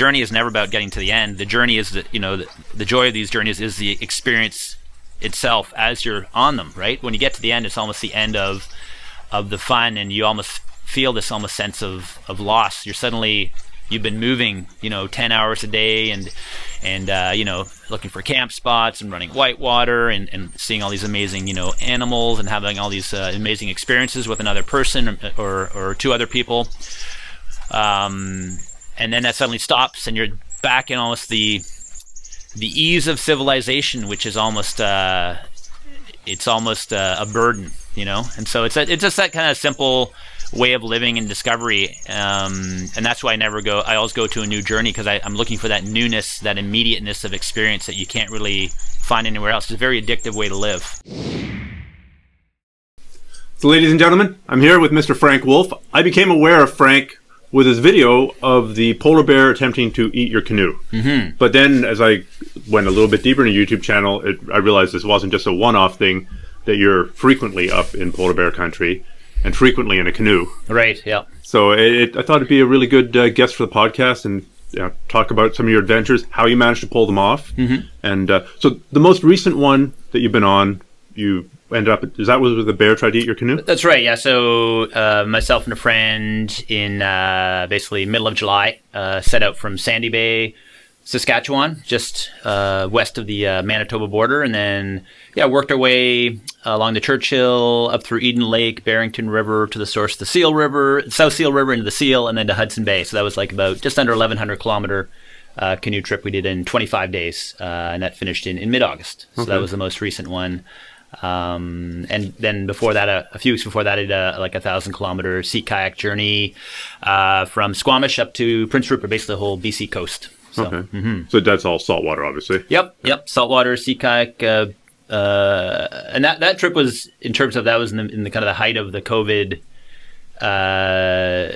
journey is never about getting to the end. The journey is that, you know, the joy of these journeys is the experience itself as you're on them, right? When you get to the end, it's almost the end of the fun, and you almost feel this almost sense of loss. You're suddenly, you've been moving, you know, 10 hours a day and you know, looking for camp spots and running whitewater and seeing all these amazing, you know, animals and having all these amazing experiences with another person or two other people. And then that suddenly stops, and you're back in almost the ease of civilization, which is almost it's almost a burden, you know. And so it's just that kind of simple way of living and discovery, and that's why I never go. I always go to a new journey because I'm looking for that newness, that immediateness of experience that you can't really find anywhere else. It's a very addictive way to live. So, ladies and gentlemen, I'm here with Mr. Frank Wolf. I became aware of Frank with his video of the polar bear attempting to eat your canoe. Mm-hmm. But then as I went a little bit deeper in the YouTube channel, I realized this wasn't just a one-off thing, that you're frequently up in polar bear country and frequently in a canoe. Right, yeah. So I thought it'd be a really good guest for the podcast and, you know, talk about some of your adventures, how you managed to pull them off. Mm-hmm. And so the most recent one that you've been on, you ended up, is that was the bear tried to eat your canoe? That's right, yeah. So myself and a friend in basically middle of July set out from Sandy Bay, Saskatchewan, just west of the Manitoba border, and then, yeah, worked our way along the Churchill, up through Eden Lake, Barrington River, to the source of the Seal River, South Seal River, into the Seal, and then to Hudson Bay. So that was like about just under 1,100-kilometer canoe trip we did in 25 days, and that finished in mid-August. So okay. That was the most recent one. And then before that, a few weeks before that, I did like 1,000-kilometer sea kayak journey from Squamish up to Prince Rupert, basically the whole BC coast. So, okay. Mm-hmm. So that's all saltwater, obviously. Yep, yep. Saltwater, sea kayak, and that trip was, in terms of, that was in the kind of the height of the COVID.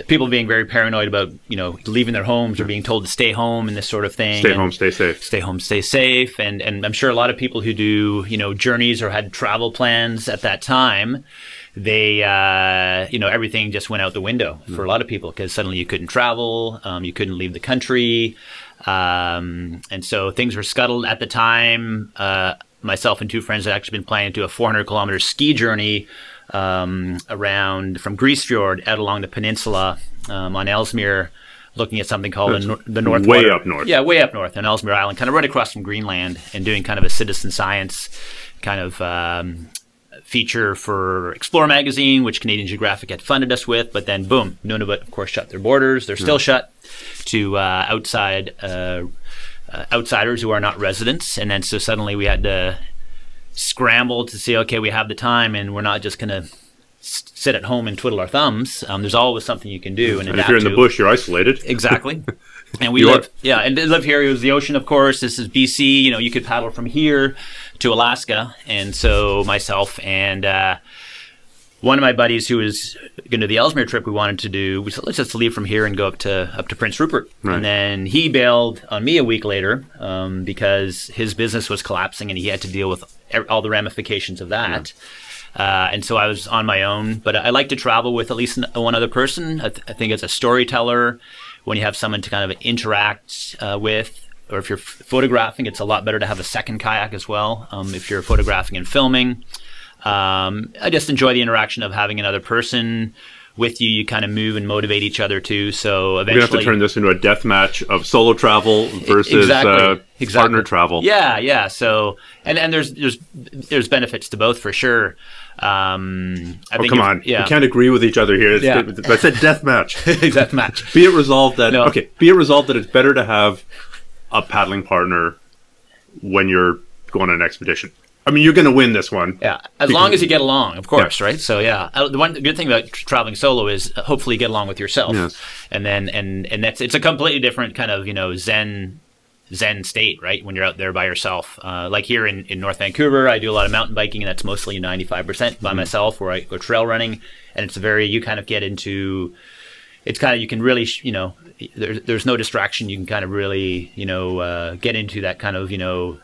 People being very paranoid about, you know, leaving their homes or being told to stay home and this sort of thing. Stay home, stay safe. Stay home, stay safe. And I'm sure a lot of people who do, you know, journeys or had travel plans at that time, they, you know, everything just went out the window for a lot of people because suddenly you couldn't travel, you couldn't leave the country. And so things were scuttled at the time. Myself and two friends had actually been planning to do a 400-kilometer ski journey around from Grease Fjord out along the peninsula on Ellesmere, looking at something called the North. Way up north. Yeah, way up north on Ellesmere Island, kind of right across from Greenland, and doing kind of a citizen science kind of feature for Explore Magazine, which Canadian Geographic had funded us with. But then, boom, Nunavut, of course, shut their borders. They're still shut to outsiders who are not residents. And then so suddenly we had to scramble to see, okay, we have the time and we're not just going to sit at home and twiddle our thumbs. There's always something you can do. And if you're in the bush, you're isolated. Exactly. And we live, yeah, and live here. It was the ocean, of course. This is BC. You know, you could paddle from here to Alaska. And so myself and one of my buddies who was going to the Ellesmere trip, we wanted to do, we said, let's just leave from here and go up to Prince Rupert. Right. And then he bailed on me a week later because his business was collapsing and he had to deal with all the ramifications of that. Yeah. And so I was on my own, but I like to travel with at least one other person. I think it's a storyteller when you have someone to kind of interact with. Or if you're photographing, it's a lot better to have a second kayak as well if you're photographing and filming. I just enjoy the interaction of having another person with you. You kind of move and motivate each other too. So eventually, we have to turn this into a death match of solo travel versus partner travel. Yeah, yeah. So and there's benefits to both for sure. I think come on, yeah. We can't agree with each other here. Yeah. I said death match. Death match. Be it resolved that no. Okay. Be it resolved that it's better to have a paddling partner when you're going on an expedition. I mean, you're going to win this one. Yeah, as long as you get along, of course, yeah. Right? So, yeah, the one good thing about traveling solo is hopefully you get along with yourself, yes. And then and that's, it's a completely different kind of, you know, zen state, right? When you're out there by yourself, like here in North Vancouver, I do a lot of mountain biking, and that's mostly 95% by myself, where I go trail running, and it's very you kind of get into. It's kind of, you can really, you know, there's no distraction. You can kind of really, you know, get into that kind of, you know.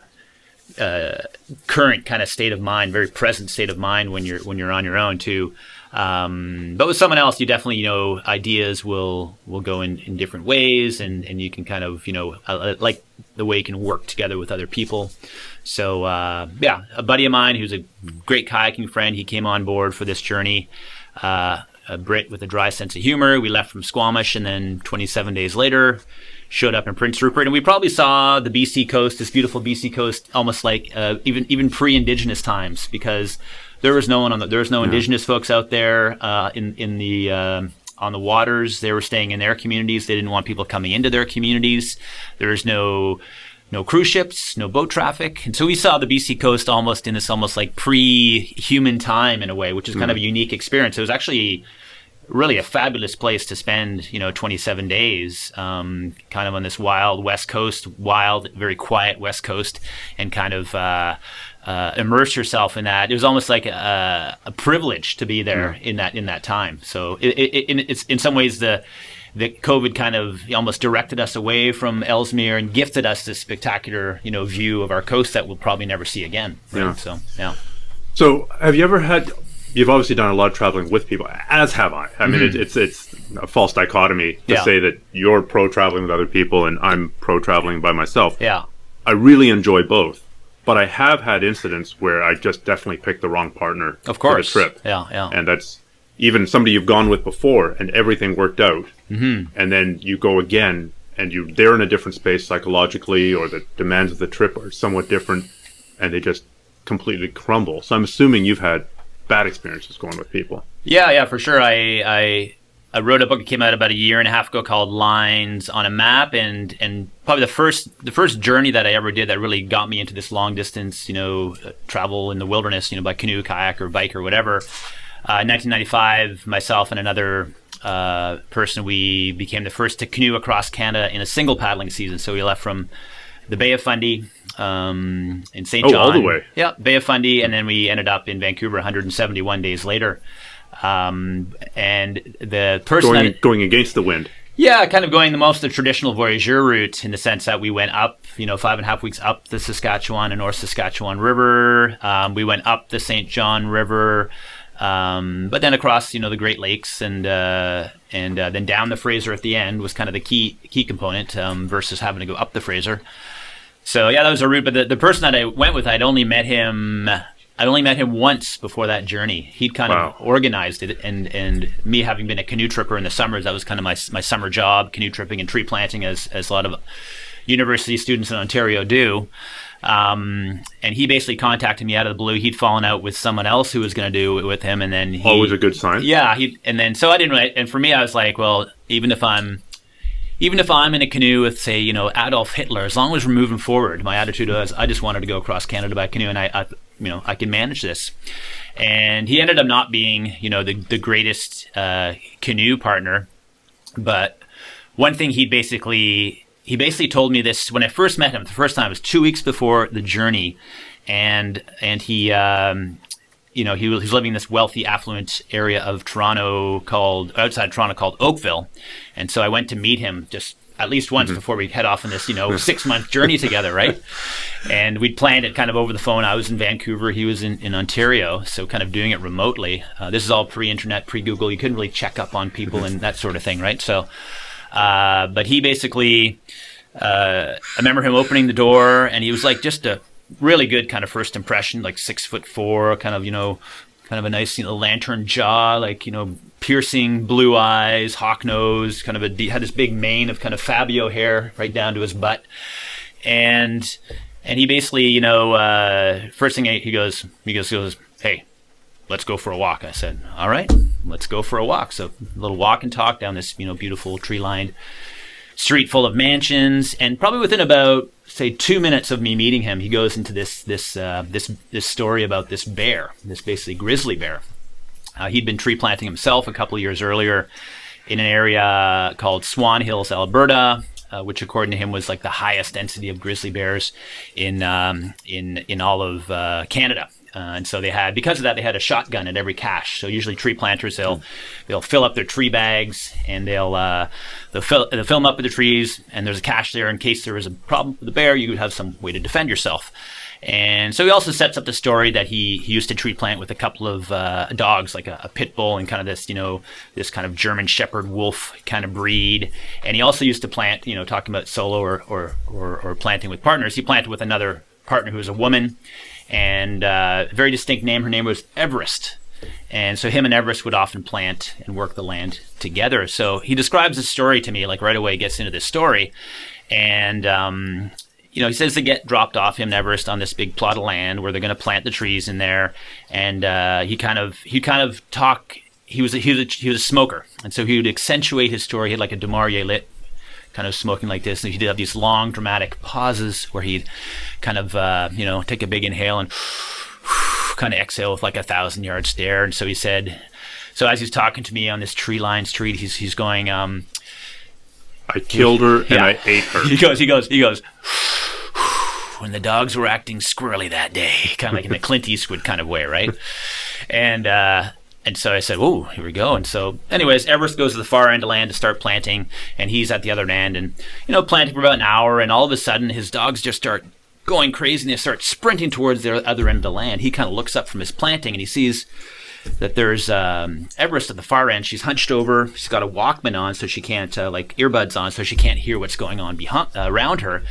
Current kind of state of mind, very present state of mind when you're on your own too. But with someone else, you definitely, you know, ideas will go in different ways, and you can kind of, you know, I like the way you can work together with other people. So, yeah, a buddy of mine who's a great kayaking friend, he came on board for this journey, a Brit with a dry sense of humor. We left from Squamish, and then 27 days later showed up in Prince Rupert, and we probably saw the BC coast, this beautiful BC coast, almost like even pre-Indigenous times, because there was no one on the, there was no Indigenous folks out there on the waters. They were staying in their communities. They didn't want people coming into their communities. There's no cruise ships, no boat traffic, and so we saw the BC coast almost in this almost like pre-human time in a way, which is kind of a unique experience. It was actually really a fabulous place to spend, you know, 27 days, kind of on this wild West Coast, wild, very quiet West Coast, and kind of immerse yourself in that. It was almost like a privilege to be there in that time. So it's in some ways the COVID kind of almost directed us away from Ellesmere and gifted us this spectacular, you know, view of our coast that we'll probably never see again. Right? Yeah. So yeah. So have you ever had? You've obviously done a lot of traveling with people, as have I. I mean, it's a false dichotomy to say that you're pro traveling with other people and I'm pro traveling by myself. Yeah, I really enjoy both, but I have had incidents where I just definitely picked the wrong partner for the trip. Yeah, yeah, and that's even somebody you've gone with before, and everything worked out, and then you go again, and they're in a different space psychologically, or the demands of the trip are somewhat different, and they just completely crumble. So I'm assuming you've had bad experiences going with people. Yeah, yeah, for sure. I wrote a book that came out about a year and a half ago called Lines on a Map, and probably the first journey that I ever did that really got me into this long distance, you know, travel in the wilderness, you know, by canoe, kayak, or bike, or whatever. In 1995, myself and another person, we became the first to canoe across Canada in a single paddling season. So we left from the Bay of Fundy in St. John. Oh, all the way. Yeah, Bay of Fundy, and then we ended up in Vancouver 171 days later. And the person going against the wind. Yeah, kind of going the traditional voyageur route, in the sense that we went up, you know, 5.5 weeks up the Saskatchewan and North Saskatchewan River. We went up the St. John River, but then across, you know, the Great Lakes, and then down the Fraser at the end was kind of the key component, versus having to go up the Fraser. So yeah, that was a route. But the person that I went with, I'd only met him once before that journey. He'd kind of organized it, and me having been a canoe tripper in the summers, that was kind of my summer job, canoe tripping and tree planting, as a lot of university students in Ontario do. And he basically contacted me out of the blue. He'd fallen out with someone else who was going to do it with him, and then he, always a good sign. Yeah, so I didn't really, and for me, I was like, well, even if I'm in a canoe with, say, you know, Adolf Hitler, as long as we're moving forward, my attitude was I just wanted to go across Canada by canoe, and I you know, I can manage this. And he ended up not being, you know, the greatest canoe partner, but one thing he basically told me this when I first met him. The first time, it was 2 weeks before the journey, and he, you know, he was living in this wealthy, affluent area of Toronto outside Toronto called Oakville, and so I went to meet him just at least once before we head off on this, you know, 6-month journey together, right? And we'd planned it kind of over the phone. I was in Vancouver, he was in Ontario, so kind of doing it remotely. This is all pre-internet, pre-Google. You couldn't really check up on people and that sort of thing, right? So. But he basically, I remember him opening the door, and he was like just a really good kind of first impression, like 6'4", kind of, you know, kind of a nice, you know, lantern jaw, like, you know, piercing blue eyes, hawk nose, kind of had this big mane of kind of Fabio hair right down to his butt. And he basically, you know, first thing he goes, "Hey, let's go for a walk." I said, "All right, let's go for a walk." So a little walk and talk down this, you know, beautiful tree-lined street full of mansions. And probably within about, say, 2 minutes of me meeting him, he goes into this story about this bear, this basically grizzly bear. He'd been tree planting himself a couple of years earlier in an area called Swan Hills, Alberta, which according to him was like the highest density of grizzly bears in all of Canada. And so they had, because of that, they had a shotgun at every cache. So usually tree planters, they'll fill up their tree bags and they'll fill them up with the trees, and there's a cache there in case there is a problem with the bear, you would have some way to defend yourself. And so he also sets up the story that he used to tree plant with a couple of dogs, like a pit bull and kind of this, you know, this kind of German shepherd wolf kind of breed. And he also used to plant, you know, talking about solo or planting with partners, he planted with another partner who was a woman, and a very distinct name. Her name was Everest. And so him and Everest would often plant and work the land together. So he describes the story to me, like right away gets into this story. And, you know, he says they get dropped off, him and Everest, on this big plot of land where they're going to plant the trees in there. And he kind of talk. He was a smoker, and so he would accentuate his story. He had like a Demarier lit, kind of smoking like this. And he did have these long dramatic pauses where he'd kind of you know, take a big inhale and kind of exhale with like a 1,000-yard stare. And so he said, so as he's talking to me on this tree-lined street, he's going, I killed her and I ate her. He goes. When the dogs were acting squirrely that day, kind of like in the Clint Eastwood kind of way, right? And so I said, "Whoa, here we go." And so, anyways, Everest goes to the far end of land to start planting, and he's at the other end, and you know, planting for about an hour, and all of a sudden, his dogs just start going crazy, and they start sprinting towards their other end of the land. He kind of looks up from his planting, and he sees that there's Everest at the far end. She's hunched over. She's got a Walkman on, so she can't like earbuds on, so she can't hear what's going on behind, around her.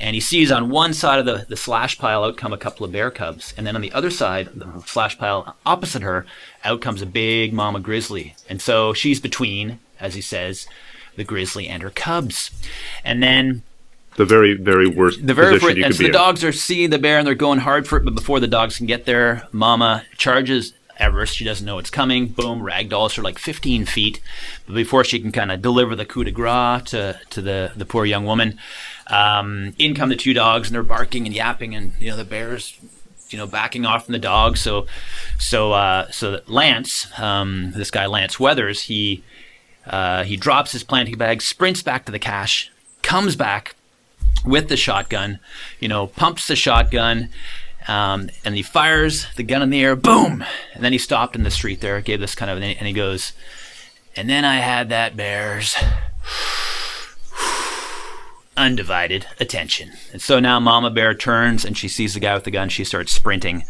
And he sees on one side of the slash pile out come a couple of bear cubs, and then on the other side, the slash pile opposite her, out comes a big mama grizzly. And so she's between, as he says, the grizzly and her cubs. And then the very, very worst. The very first, and so the dogs are seeing the bear and they're going hard for it, but before the dogs can get there, mama charges Everest. She doesn't know it's coming. Boom, ragdolls her like 15 feet. But before she can kind of deliver the coup de grace to the poor young woman, in come the two dogs, and they're barking and yapping, and you know, the bear's, you know, backing off from the dogs. So that Lance, this guy Lance Weathers, he drops his planting bag, sprints back to the cache, comes back with the shotgun, you know, pumps the shotgun. And he fires the gun in the air, boom! And then he stopped in the street there, gave this kind of, and he goes, and then I had that bear's undivided attention. And so now Mama Bear turns and she sees the guy with the gun. She starts sprinting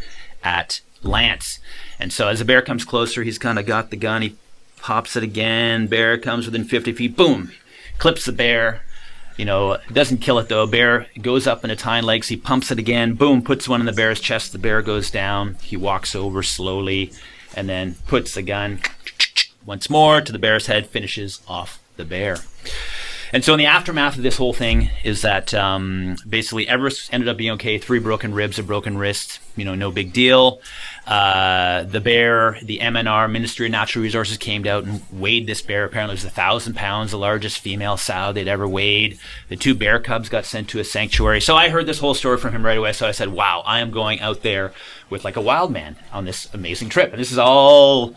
at Lance. And so as the bear comes closer, he's kind of got the gun. He pops it again. Bear comes within 50 feet. Boom! Clips the bear. You know, doesn't kill it though. Bear goes up in its hind legs. He pumps it again. Boom, puts one in the bear's chest. The bear goes down. He walks over slowly and then puts the gun once more to the bear's head, finishes off the bear. And so in the aftermath of this whole thing is that basically Everest ended up being okay. 3 broken ribs, a broken wrist, you know, no big deal. The bear, the MNR, Ministry of Natural Resources, came out and weighed this bear. Apparently it was 1,000 pounds, the largest female sow they'd ever weighed. The 2 bear cubs got sent to a sanctuary. So I heard this whole story from him right away. So I said, wow, I am going out there with like a wild man on this amazing trip. And this is all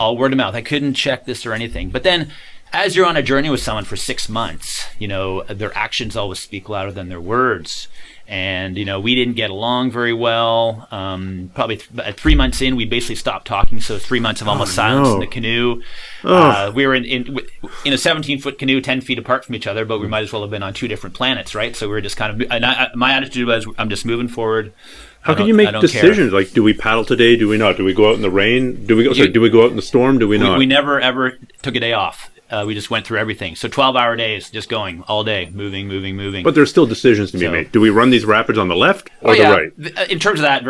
word of mouth. I couldn't check this or anything. But then as you're on a journey with someone for 6 months, you know, their actions always speak louder than their words. And, you know, we didn't get along very well. Probably at 3 months in, we basically stopped talking. So 3 months of almost silence in the canoe. We were in a 17-foot canoe, 10 feet apart from each other, but we might as well have been on 2 different planets, right? So we were just kind of, and my attitude was, I'm just moving forward. How can you make decisions? Like, do we paddle today? Do we not? Do we go out in the rain? Do we go out in the storm? Do we not? We never, ever took a day off. We just went through everything. So 12-hour days, just going all day, moving, moving, moving. But there's still decisions to be made. Do we run these rapids on the left or the right? In terms of that,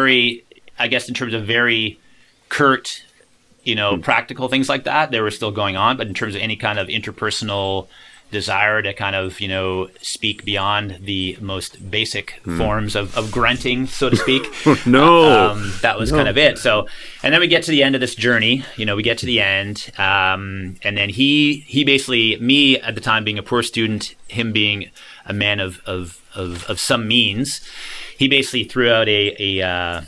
I guess in terms of very curt, you know, practical things like that, they were still going on. But in terms of any kind of interpersonal desire to kind of, you know, speak beyond the most basic forms of grunting, so to speak. That was kind of it. So, and then we get to the end of this journey, you know, we get to the end. And then he basically, me at the time being a poor student, him being a man of some means, he basically threw out a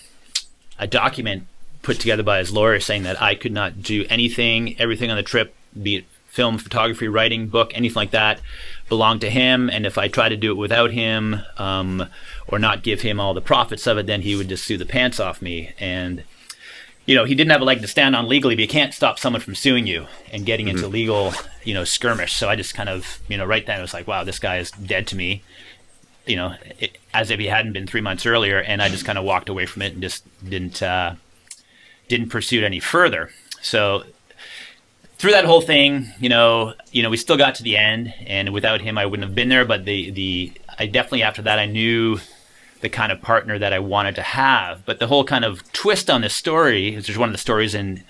document put together by his lawyer saying that I could not do anything, everything on the trip, be it film, photography, writing, book, anything like that, belonged to him, and if I tried to do it without him or not give him all the profits of it, then he would just sue the pants off me. And you know, he didn't have a leg to stand on legally, but you can't stop someone from suing you and getting into legal, you know, skirmish. So I just kind of, you know, right then I was like, wow, this guy is dead to me, you know, as if he hadn't been 3 months earlier. And I just kind of walked away from it and just didn't pursue it any further. So through that whole thing, you know, we still got to the end, and without him, I wouldn't have been there. But I definitely, after that, I knew the kind of partner that I wanted to have. But the whole kind of twist on this story, which is one of the stories in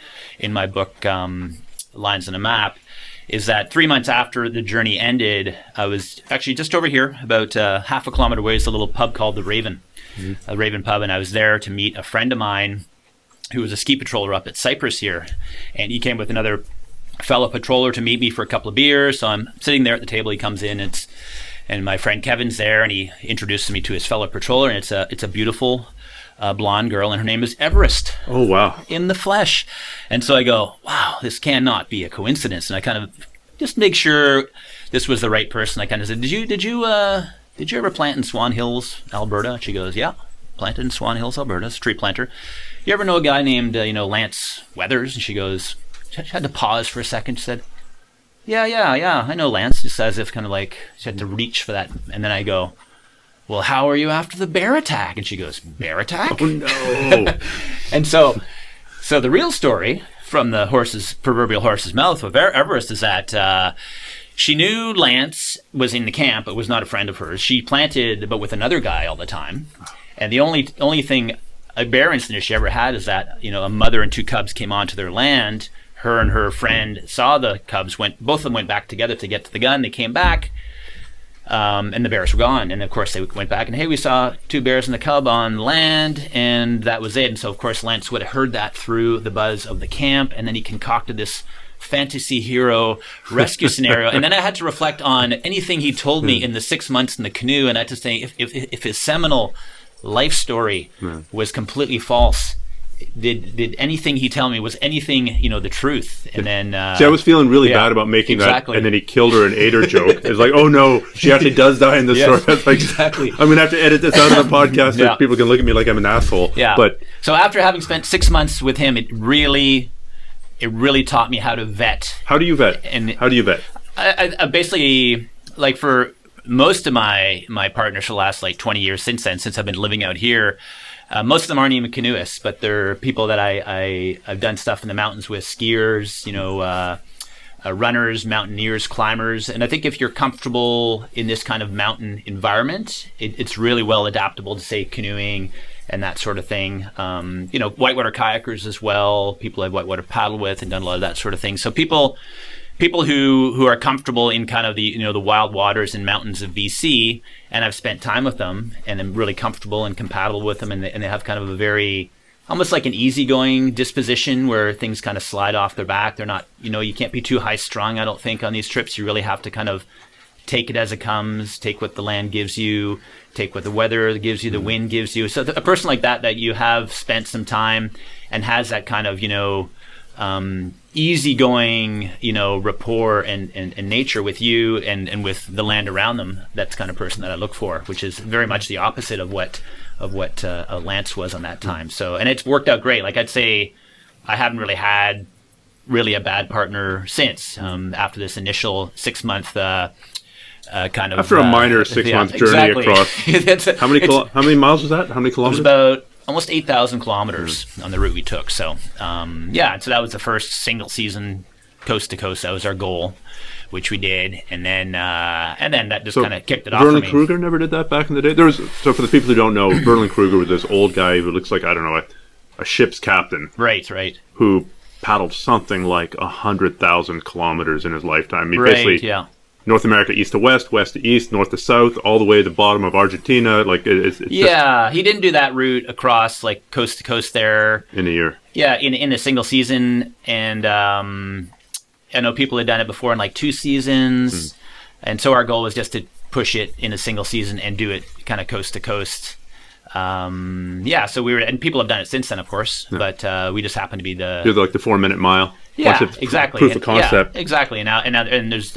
my book, Lines on a Map, is that 3 months after the journey ended, I was actually just over here, about half a kilometer away, is a little pub called The Raven, a Raven pub. And I was there to meet a friend of mine who was a ski patroller up at Cypress here. And he came with another fellow patroller to meet me for a couple of beers. So I'm sitting there at the table, he comes in, and my friend Kevin's there, and he introduces me to his fellow patroller, and it's a beautiful blonde girl, and her name is Everest. Oh, wow. In the flesh. And so I go, wow, this cannot be a coincidence. And I kind of just make sure this was the right person. I kind of said, did you ever plant in Swan Hills, Alberta? She goes, yeah, planted in Swan Hills, Alberta. It's a tree planter. You ever know a guy named, you know, Lance Weathers? And she goes, she had to pause for a second. She said, yeah, I know Lance, just as if kind of like she had to reach for that. And then I go, well, how are you after the bear attack? And she goes, bear attack? Oh, no. And so the real story from the proverbial horse's mouth of Everest is that she knew Lance was in the camp, but was not a friend of hers. She planted, but with another guy all the time. And the only thing, a bear incident she ever had is that, you know, a mother and two cubs came onto their land. Her and her friend saw the cubs, both of them went back together to get to the gun. They came back, and the bears were gone. And of course they went back and, hey, we saw two bears and a cub on land, and that was it. And so of course Lance would have heard that through the buzz of the camp, and then he concocted this fantasy hero rescue scenario. And then I had to reflect on anything he told me in the 6 months in the canoe, and I had to say, if his seminal life story was completely false, did anything he tell me, was anything, you know, the truth? And then see, I was feeling really bad about making that, and then he killed her and ate her joke. It's like, oh no, she actually does die in this story. That's like, exactly, I'm gonna have to edit this out of the podcast so people can look at me like I'm an asshole. But so after having spent 6 months with him, it really taught me how to vet. How do you vet? I basically, like, for most of my partners for the last like 20 years since then, since I've been living out here, most of them aren't even canoeists, but they're people that I've done stuff in the mountains with, skiers, you know, runners, mountaineers, climbers. And I think if you're comfortable in this kind of mountain environment, it's really well adaptable to, say, canoeing and that sort of thing. You know, whitewater kayakers as well, people I've whitewater paddled with and done a lot of that sort of thing. So people who are comfortable in kind of the, you know, the wild waters and mountains of BC, and I've spent time with them, and I'm really comfortable and compatible with them, and they have kind of a very, almost like an easygoing disposition where things kind of slide off their back. They're not, you know, you can't be too high strung, I don't think, on these trips. You really have to kind of take it as it comes, take what the land gives you, take what the weather gives you, the wind gives you. So a person like that you have spent some time and has that kind of, you know, easygoing, you know, rapport and nature with you and with the land around them. That's the kind of person that I look for, which is very much the opposite of what Lance was on that time. So, and it's worked out great. Like, I'd say I haven't really had a bad partner since, after this initial 6 month kind of after a minor 6 month journey across. how many miles was that? How many kilometers? It was about almost 8,000 kilometers on the route we took. So, so that was the first single season coast to coast. That was our goal, which we did. And then that just kind of kicked it off for me. Vernon Kruger never did that back in the day. So for the people who don't know, Vernon Kruger was this old guy who looks like, I don't know, a ship's captain. Right. Who paddled something like 100,000 kilometers in his lifetime. I mean, basically, North America, east to west, west to east, north to south, all the way to the bottom of Argentina. Like, he didn't do that route across, like, coast to coast there in a year. Yeah, in a single season, and I know people had done it before in like two seasons, and so our goal was just to push it in a single season and do it kind of coast to coast. Yeah, so we were, and people have done it since then, of course, yeah. But we just happened to be the... You're like the 4-minute mile. Yeah, exactly. Proof of concept. Yeah, exactly. And there's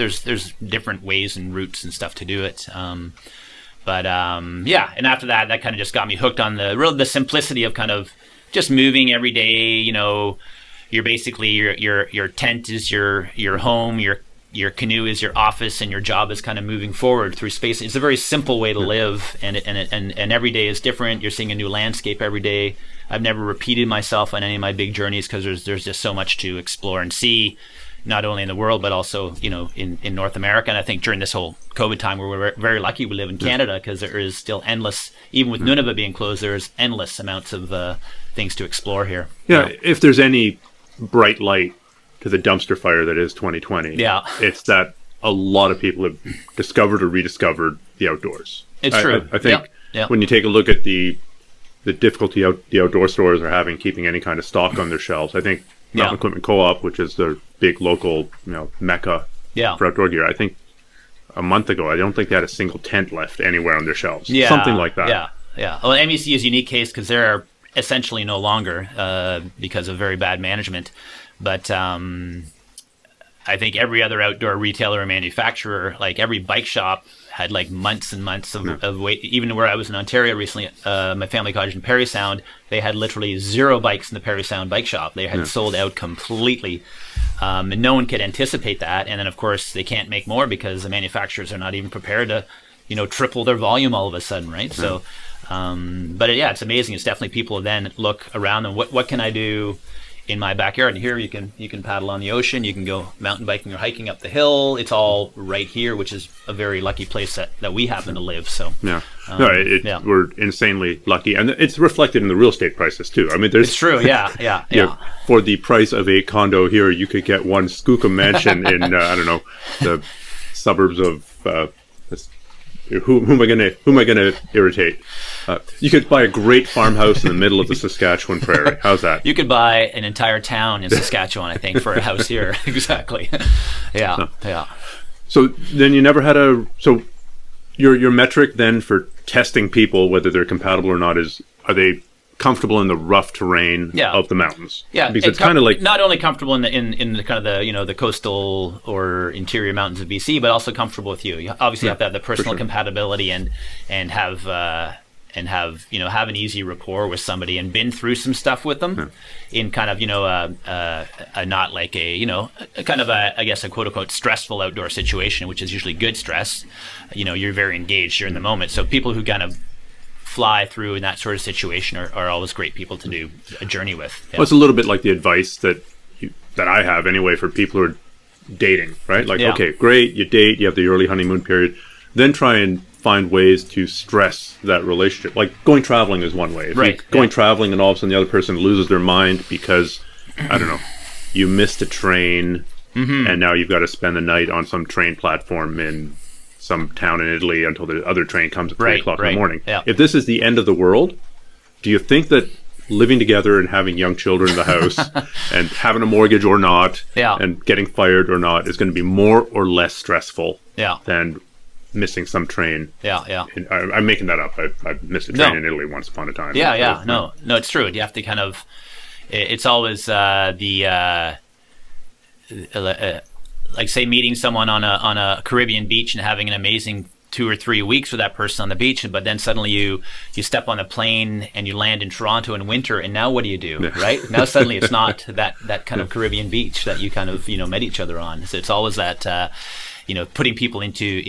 different ways and routes and stuff to do it. Yeah, and after that, that kind of just got me hooked on the real, the simplicity of kind of just moving every day. You know, you're basically, your tent is your home, your canoe is your office, and your job is kind of moving forward through space. It's a very simple way to live, and every day is different. You're seeing a new landscape every day. I've never repeated myself on any of my big journeys because there's just so much to explore and see, not only in the world, but also, you know, in North America. And I think during this whole COVID time, we're very lucky we live in Canada, because there is still endless, even with Nunavut being closed, there's endless amounts of things to explore here. Yeah, you know? If there's any bright light to the dumpster fire that is 2020, yeah, it's that a lot of people have discovered or rediscovered the outdoors. It's true. I think when you take a look at the difficulty the outdoor stores are having keeping any kind of stock on their shelves, I think Mountain Equipment Co-op, which is their big local, you know, mecca for outdoor gear, I think a month ago, I don't think they had a single tent left anywhere on their shelves. Yeah, something like that. Yeah, yeah. Well, MEC is a unique case because there are essentially no longer because of very bad management. But I think every other outdoor retailer or manufacturer, like every bike shop, had like months and months of wait. Even where I was in Ontario recently, my family cottage in Perry Sound, they had literally 0 bikes in the Perry Sound bike shop. They had sold out completely. And no one could anticipate that. And then, of course, they can't make more because the manufacturers are not even prepared to, you know, triple their volume all of a sudden, right? So, but yeah, it's amazing. It's definitely people then look around and what can I do in my backyard? And here you can paddle on the ocean, you can go mountain biking or hiking up the hill. It's all right here, which is a very lucky place that we happen to live. So yeah, we're insanely lucky, and it's reflected in the real estate prices too. I mean, it's true. Yeah, yeah, yeah. Know, for the price of a condo here, you could get one Skookum mansion in I don't know, the suburbs of who am I gonna irritate? You could buy a great farmhouse in the middle of the Saskatchewan prairie. How's that? You could buy an entire town in Saskatchewan, I think, for a house here. Exactly. Yeah, no. Yeah. So then you never had a your metric then for testing people whether they're compatible or not is, are they comfortable in the rough terrain of the mountains? Yeah, because it's kind of like not only comfortable in the kind of the, you know, the coastal or interior mountains of BC, but also comfortable with you. You obviously have to have the personal compatibility and have an easy rapport with somebody and been through some stuff with them in kind of, you know, not like a, you know, kind of a, I guess, a quote unquote stressful outdoor situation, which is usually good stress. You know, you're very engaged, you're in the moment. So people who kind of fly through in that sort of situation are always great people to do a journey with. Yeah. Well, it's a little bit like the advice that I have anyway for people who are dating, right? Like, okay, great, you date, you have the early honeymoon period, then try and find ways to stress that relationship. Like going traveling is one way. If you're going traveling and all of a sudden the other person loses their mind because, I don't know, you missed a train and now you've got to spend the night on some train platform in some town in Italy until the other train comes at 3 o'clock in the morning. Yeah. If this is the end of the world, do you think that living together and having young children in the house and having a mortgage or not and getting fired or not is going to be more or less stressful than missing some train? Yeah, yeah. I'm making that up. I missed a train in Italy once upon a time. Yeah, yeah. No, it's true. You have to kind of, it's always like say meeting someone on a Caribbean beach and having an amazing 2 or 3 weeks with that person on the beach, but then suddenly you step on a plane and you land in Toronto in winter, and now what do you do, right? Now suddenly it's not that kind of Caribbean beach that you kind of, you know, met each other on. So it's always that, you know, putting people into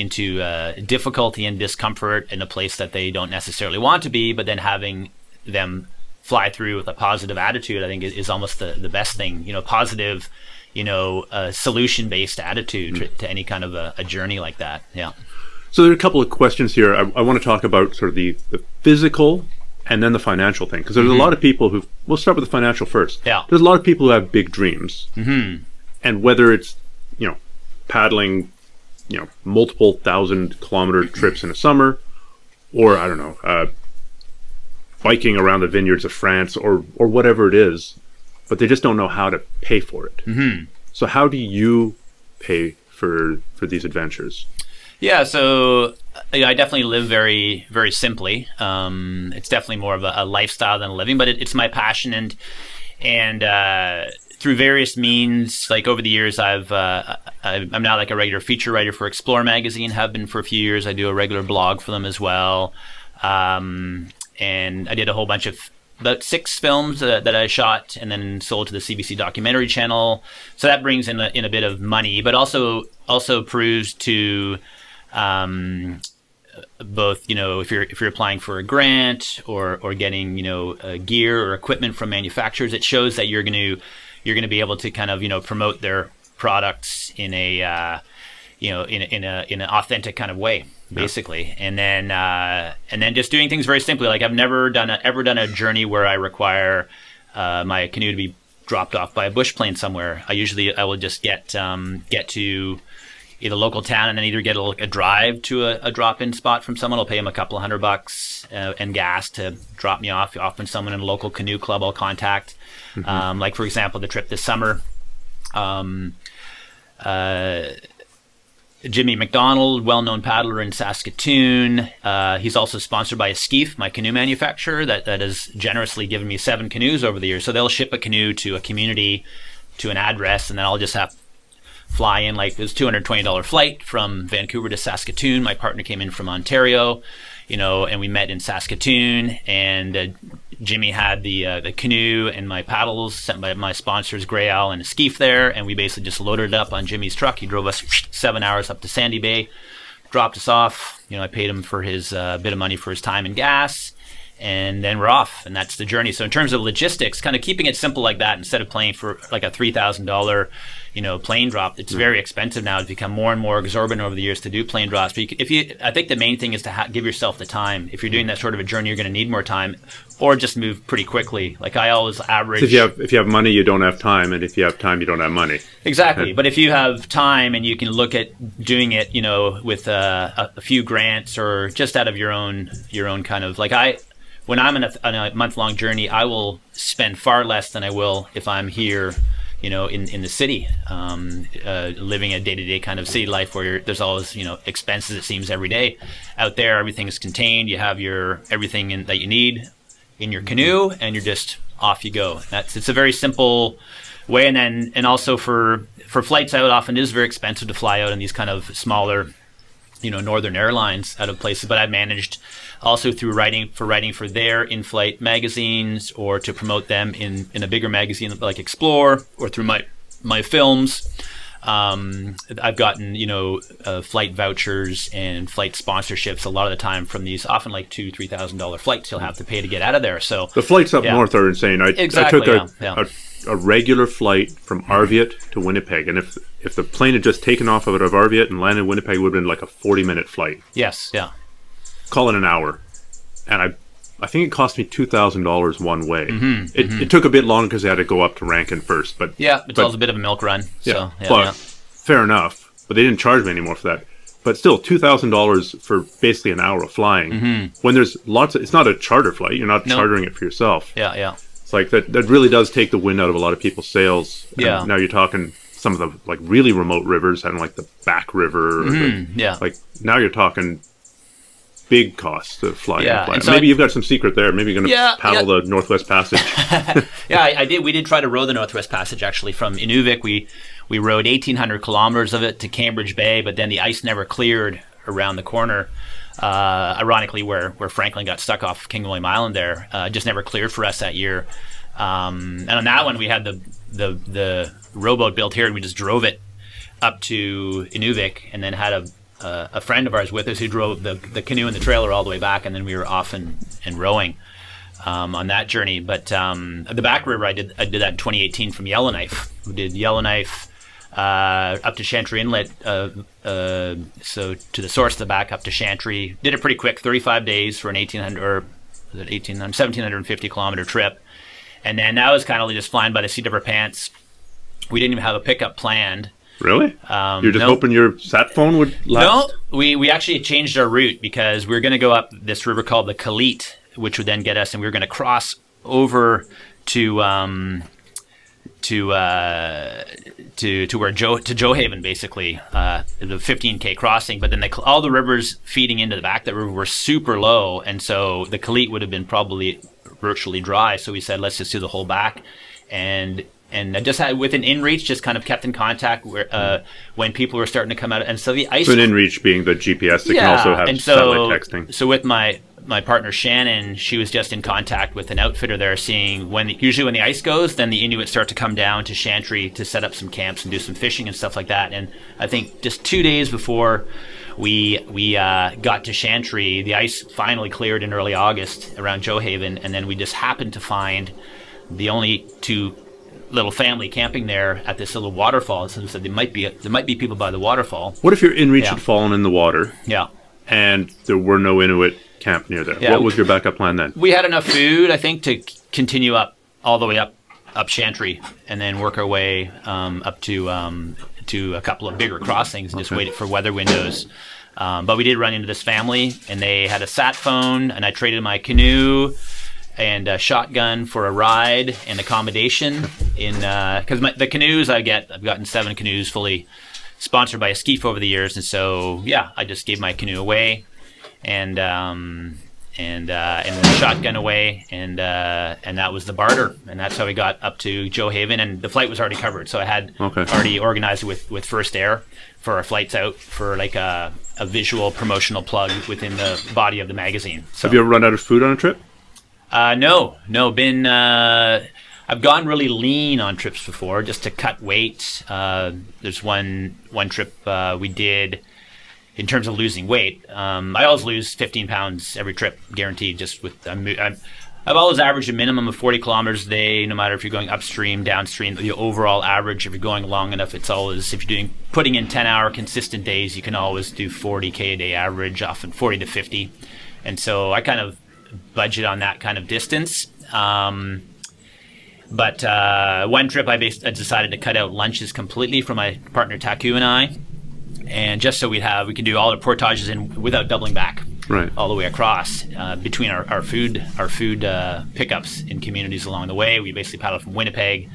difficulty and discomfort in a place that they don't necessarily want to be, but then having them fly through with a positive attitude, I think is almost the best thing, you know, positive, you know, a solution-based attitude to any kind of a journey like that. Yeah. So there are a couple of questions here. I want to talk about sort of the physical and then the financial thing, because there's a lot of people who, we'll start with the financial first. Yeah. There's a lot of people who have big dreams, and whether it's, you know, paddling, you know, multiple 1,000-kilometer trips in a summer, or I don't know, biking around the vineyards of France, or whatever it is, but they just don't know how to pay for it. So how do you pay for these adventures? Yeah, so you know, I definitely live very, very simply. It's definitely more of a lifestyle than a living, but it's my passion, and through various means, like over the years, I'm now like a regular feature writer for Explore Magazine, have been for a few years. I do a regular blog for them as well, and I did a whole bunch of about 6 films that I shot and then sold to the CBC documentary channel. So that brings in a bit of money, but also proves to both, you know, if you're applying for a grant or getting, you know, gear or equipment from manufacturers, it shows that you're going to be able to kind of, you know, promote their products in a you know, in an authentic kind of way, basically. Yeah. And then just doing things very simply. Like I've never ever done a journey where I require my canoe to be dropped off by a bush plane somewhere. I will just get to either local town and then either get a drive to a drop-in spot from someone. I'll pay them a couple of $100 and gas to drop me off. Often someone in a local canoe club I'll contact. Mm-hmm. Like for example, the trip this summer, Jimmy McDonald, well-known paddler in Saskatoon. He's also sponsored by Eskeef, my canoe manufacturer, that has generously given me 7 canoes over the years. So they'll ship a canoe to a community, to an address, and then I'll just have fly in. Like this $220 flight from Vancouver to Saskatoon. My partner came in from Ontario, you know, and we met in Saskatoon. And Jimmy had the canoe and my paddles sent by my sponsors, Grey Owl and Eskeef, there, and we basically just loaded it up on Jimmy's truck. He drove us 7 hours up to Sandy Bay, dropped us off. You know, I paid him for his bit of money for his time and gas, and then we're off, and that's the journey. So in terms of logistics, kind of keeping it simple like that instead of paying for like a $3,000, you know, plane drop. It's very expensive now. It's become more and more exorbitant over the years to do plane drops. But I think the main thing is to give yourself the time. If you're doing that sort of a journey, you're going to need more time, or just move pretty quickly. Like I always average. So if you have money, you don't have time, and if you have time, you don't have money. Exactly. But if you have time and you can look at doing it, you know, with a few grants or just out of your own kind of like I. When I'm on a month-long journey, I will spend far less than I will if I'm here, you know, in the city, living a day-to-day kind of city life where there's always, you know, expenses, it seems, every day. Out there, everything is contained. You have everything that you need in your canoe, and you're just off you go. It's a very simple way. And also for flights out, often it is very expensive to fly out in these kind of smaller, you know, northern airlines out of places. But I've managed also through writing for their in-flight magazines, or to promote them in a bigger magazine like Explore, or through my films. I've gotten, you know, flight vouchers and flight sponsorships a lot of the time from these, often like $2,000-$3,000 flights you'll have to pay to get out of there. So the flights up north are insane. I took a regular flight from Arviat to Winnipeg, and if the plane had just taken off out of Arviat and landed in Winnipeg, it would have been like a 40-minute flight. Yes, yeah. Call it an hour, and I think it cost me $2,000 one way. Mm-hmm, it took a bit longer because I had to go up to Rankin first, but yeah, it's also a bit of a milk run. Yeah, so, yeah. Fair enough. But they didn't charge me anymore for that. But still, $2,000 for basically an hour of flying. Mm-hmm. When there's lots of, it's not a charter flight. You're not chartering it for yourself. Yeah, yeah. It's like that really does take the wind out of a lot of people's sails. Yeah. And now you're talking some of the like really remote rivers, and like the back river. Mm-hmm, yeah. Like now you're talking big cost to fly. Yeah, and so maybe you've got some secret there. Maybe you're going to paddle the Northwest Passage. Yeah, I did. We did try to row the Northwest Passage, actually, from Inuvik. We rowed 1,800 kilometers of it to Cambridge Bay, but then the ice never cleared around the corner. Ironically, where Franklin got stuck off King William Island, there just never cleared for us that year. And on that one, we had the rowboat built here, and we just drove it up to Inuvik, and then had a friend of ours with us who drove the canoe and the trailer all the way back, and then we were off and rowing on that journey. But the back river, I did that in 2018 from Yellowknife. We did Yellowknife up to Chantry Inlet, so to the source of the back up to Chantry. Did it pretty quick, 35 days for an 1,750 kilometer trip, and then that was kind of just flying by the seat of our pants. We didn't even have a pickup planned. Really? You're just hoping your sat phone would last? No, we actually changed our route because we were going to go up this river called the Kalit, which would then get us, and we were going to cross over to where Gjoa Haven, basically, the 15K crossing. But then all the rivers feeding into the back that river were super low, and so the Kalit would have been probably virtually dry. So we said, let's just do the whole back, and I just had within inReach, just kind of kept in contact where, when people were starting to come out, and so the ice. So inReach being the GPS that can also have satellite texting. So with my partner Shannon, she was just in contact with an outfitter there, seeing when usually when the ice goes, then the Inuit start to come down to Chantry to set up some camps and do some fishing and stuff like that. And I think just 2 days before we got to Chantry, the ice finally cleared in early August around Gjoa Haven, and then we just happened to find the only two little family camping there at this little waterfall. So we said there might be people by the waterfall. What if your inReach had fallen in the water? Yeah, and there were no Inuit camp near there. Yeah. What was your backup plan then? We had enough food, I think, to continue up all the way up Chantry, and then work our way up to a couple of bigger crossings and just wait for weather windows. But we did run into this family, and they had a sat phone, and I traded my canoe and a shotgun for a ride and accommodation in because the canoes I've gotten 7 canoes fully sponsored by a skiff over the years, and so yeah, I just gave my canoe away. And the shotgun away, and that was the barter, and that's how we got up to Gjoa Haven. And the flight was already covered, so I had already organized with First Air for our flights out for like a visual promotional plug within the body of the magazine. So. Have you ever run out of food on a trip? No. I've gone really lean on trips before just to cut weight. There's one trip we did. In terms of losing weight, I always lose 15 pounds every trip, guaranteed. Just with I've always averaged a minimum of 40 kilometers a day, no matter if you're going upstream, downstream. The overall average, if you're going long enough, it's always if you're putting in 10-hour consistent days, you can always do 40K a day average, often 40 to 50. And so I kind of budget on that kind of distance. But one trip, I decided to cut out lunches completely for my partner Taku and I. And just so we can do all the portages in without doubling back, right, all the way across between our food pickups in communities along the way. We basically paddled from Winnipeg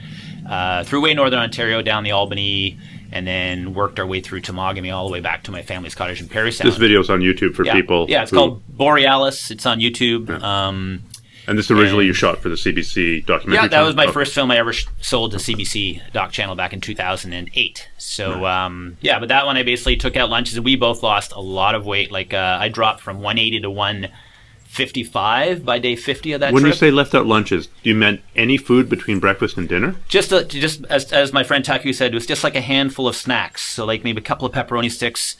through way northern Ontario down the Albany, and then worked our way through Tamagami all the way back to my family's cottage in Perry Sound. This video's on YouTube for people. Yeah, it's called Borealis. It's on YouTube. Yeah. And this originally you shot for the CBC documentary. Yeah, that was my first film I ever sold to CBC Doc Channel back in 2008. So, yeah, but that one I basically took out lunches, and we both lost a lot of weight. Like, I dropped from 180 to 155 by day 50 of that trip. When you say left out lunches, do you mean any food between breakfast and dinner? Just as my friend Taku said, it was just like a handful of snacks. So, like, maybe a couple of pepperoni sticks,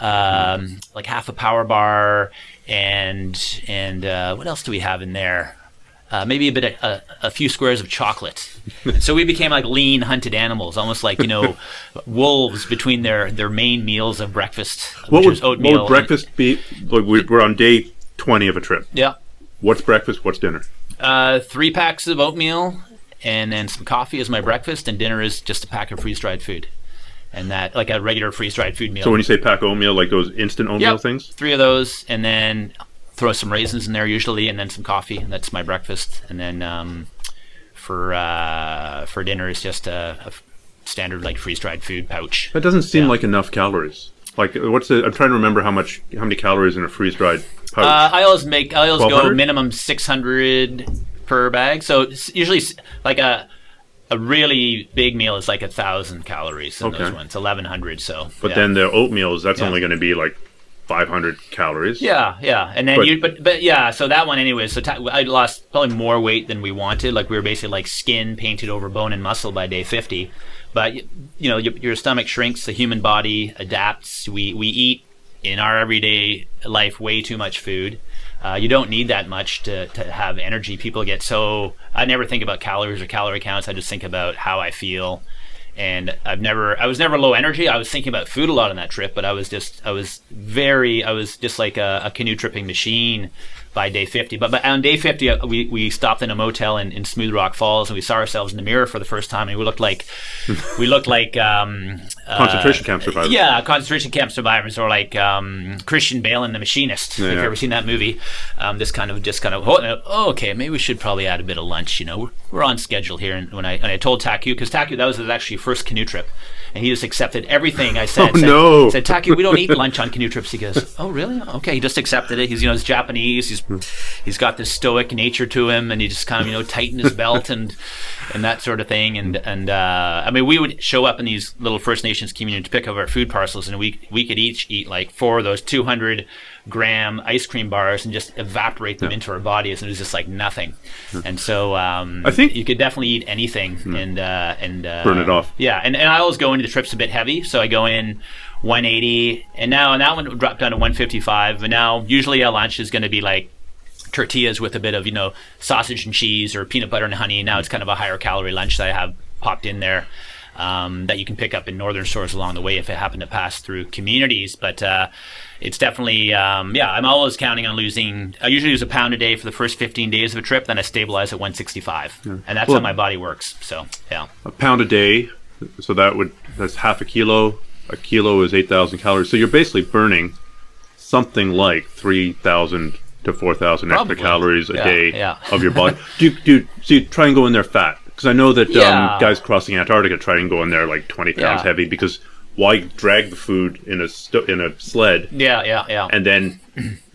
like half a power bar, and what else do we have in there? Maybe a few squares of chocolate. And so we became like lean hunted animals, almost like, you know, wolves between their main meals of breakfast. What would breakfast be? Look, we're on day 20 of a trip. Yeah. What's breakfast? What's dinner? 3 packs of oatmeal and then some coffee is my breakfast, and dinner is just a pack of freeze-dried food. And that, like a regular freeze-dried food meal. So when you say pack oatmeal, like those instant oatmeal things? 3 of those, and then throw some raisins in there usually, and then some coffee. And that's my breakfast. And then for dinner is just a standard like freeze-dried food pouch. That doesn't seem like enough calories. Like I'm trying to remember how many calories in a freeze-dried pouch. I always go minimum 600 per bag. So it's usually like a really big meal is like 1,000 calories in those ones, 1,100. So, but then the oatmeals, that's only going to be like 500 calories. Yeah, yeah, and then but yeah. So that one, anyway. So I lost probably more weight than we wanted. Like we were basically like skin painted over bone and muscle by day 50. But you know, your stomach shrinks. The human body adapts. We eat in our everyday life way too much food. You don't need that much to have energy. People get so... I never think about calories or calorie counts. I just think about how I feel. And I was never low energy. I was thinking about food a lot on that trip, but I was just like a canoe tripping machine by day 50. But on day 50, we stopped in a motel in Smooth Rock Falls, and we saw ourselves in the mirror for the first time, and we looked like Concentration camp survivors. Yeah, concentration camp survivors, or like Christian Bale in The Machinist. Yeah, if you've ever seen that movie, this kind of oh, okay, maybe we should probably add a bit of lunch. You know, we're on schedule here. And when I told Taku, because Taku, that was actually his first canoe trip, and he just accepted everything I said. I said, Taku, we don't eat lunch on canoe trips. He goes, oh really? Okay, he just accepted it. He's, you know, he's Japanese. He's got this stoic nature to him, and he just kind of, you know, tightened his belt and that sort of thing. And I mean, we would show up in these little First Nations communities to pick up our food parcels, and we could each eat like 4 of those 200-gram ice cream bars and just evaporate them into our bodies, and it was just like nothing. And so I think you could definitely eat anything and burn it off. Yeah, and I always go into the trips a bit heavy, so I go in 180, and that one dropped down to 155. But now usually a lunch is going to be like tortillas with a bit of, you know, sausage and cheese or peanut butter and honey. Now it's kind of a higher calorie lunch that I have popped in there, that you can pick up in northern stores along the way if it happened to pass through communities. But it's definitely, yeah, I'm always counting on losing. I usually lose a pound a day for the first 15 days of a trip, then I stabilize at 165, and that's how my body works. So yeah, a pound a day, so that's half a kilo. A kilo is 8,000 calories, so you're basically burning something like 3,000 to 4,000 extra calories a day of your body. So you try and go in there fat, because I know that guys crossing Antarctica try and go in there like 20 pounds heavy, because why drag the food in a sled? And then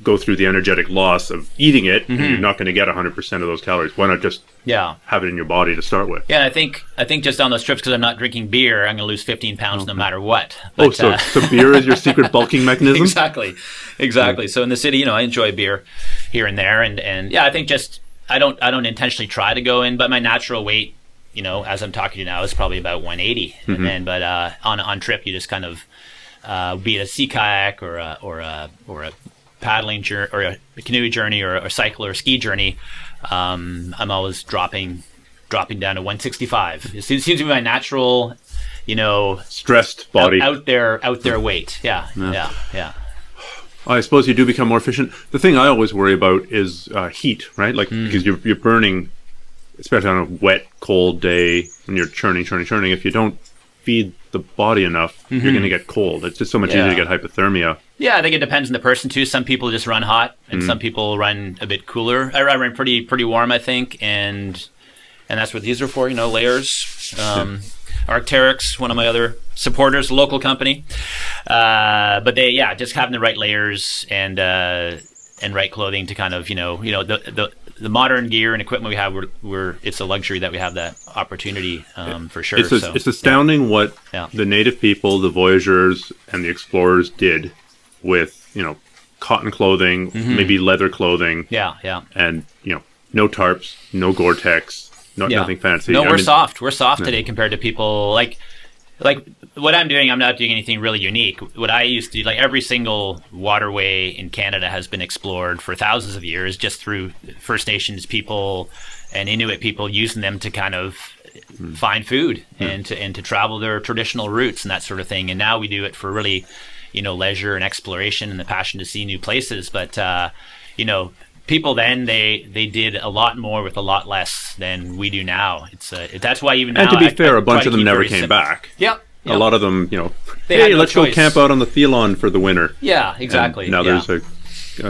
go through the energetic loss of eating it, and you're not going to get 100% of those calories. Why not just have it in your body to start with? Yeah, I think just on those trips, because I'm not drinking beer, I'm going to lose 15 pounds no matter what. But, so beer is your secret bulking mechanism? Exactly. So in the city, you know, I enjoy beer here and there, and yeah, I think just I don't intentionally try to go in, but my natural weight, you know, as I'm talking to you now, is probably about 180, and then but on trip you just kind of be it a sea kayak or a paddling journey or a canoe journey or a cycle or a ski journey, I'm always dropping down to 165. It seems to be my natural, you know, stressed body out there weight. Yeah. I suppose you do become more efficient. The thing I always worry about is heat, right? Like because you're burning, especially on a wet, cold day when you're churning. If you don't feed the body enough, you're going to get cold. It's just so much easier to get hypothermia. Yeah, I think it depends on the person too. Some people just run hot, and some people run a bit cooler. I run pretty warm, I think, and that's what these are for. You know, layers. Arc'teryx, one of my other supporters, local company, but they just having the right layers and right clothing to kind of the modern gear and equipment we have. It's a luxury that we have that opportunity, for sure. It's astounding what the native people, the voyagers, and the explorers did with, you know, cotton clothing, maybe leather clothing, and you know, no tarps, no Gore-Tex, nothing fancy. No, we're soft today compared to people like what I'm doing. I'm not doing anything really unique. What I used to do, like every single waterway in Canada has been explored for thousands of years just through First Nations people and Inuit people using them to kind of find food and to travel their traditional routes and that sort of thing. And now we do it for really, you know, leisure and exploration and the passion to see new places. But you know, people then they did a lot more with a lot less than we do now. It's that's why even now, and to be fair, a bunch of them never came back. A lot of them, you know, hey, let's go camp out on the Thelon for the winter. Yeah, exactly. Now there's a